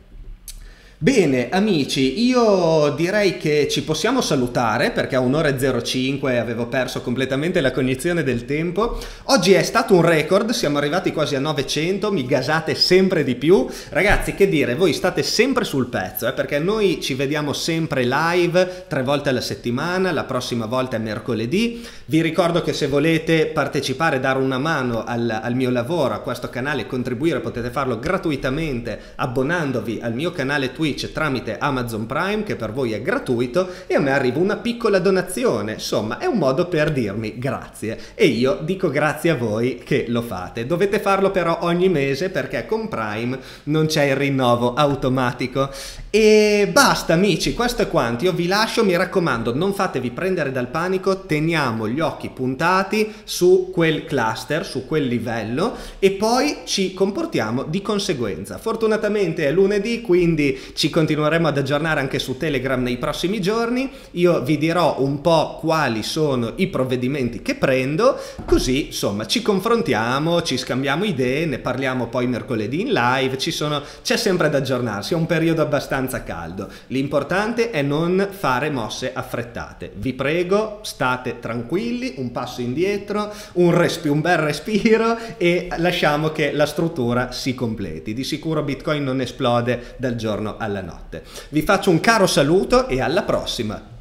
Bene amici, io direi che ci possiamo salutare perché a un'ora e zero cinque avevo perso completamente la cognizione del tempo. Oggi è stato un record, siamo arrivati quasi a novecento, mi gasate sempre di più. Ragazzi, che dire, voi state sempre sul pezzo, eh, perché noi ci vediamo sempre live tre volte alla settimana, la prossima volta è mercoledì. Vi ricordo che se volete partecipare, dare una mano al, al mio lavoro, a questo canale, contribuire, potete farlo gratuitamente abbonandovi al mio canale Twitch tramite Amazon Prime, che per voi è gratuito, e a me arriva una piccola donazione. Insomma, è un modo per dirmi grazie, e io dico grazie a voi che lo fate. Dovete farlo però ogni mese, perché con Prime non c'è il rinnovo automatico. E basta amici, questo è quanto, io vi lascio, mi raccomando non fatevi prendere dal panico, teniamo gli occhi puntati su quel cluster, su quel livello, e poi ci comportiamo di conseguenza. Fortunatamente è lunedì, quindi ci continueremo ad aggiornare anche su Telegram nei prossimi giorni. Io vi dirò un po' quali sono i provvedimenti che prendo, così insomma ci confrontiamo, ci scambiamo idee, ne parliamo poi mercoledì in live, ci sono, c'è sempre da aggiornarsi, è un periodo abbastanza caldo. L'importante è non fare mosse affrettate, vi prego, state tranquilli, un passo indietro, un, respi- un bel respiro e lasciamo che la struttura si completi. Di sicuro Bitcoin non esplode dal giorno alla notte. Vi faccio un caro saluto e alla prossima!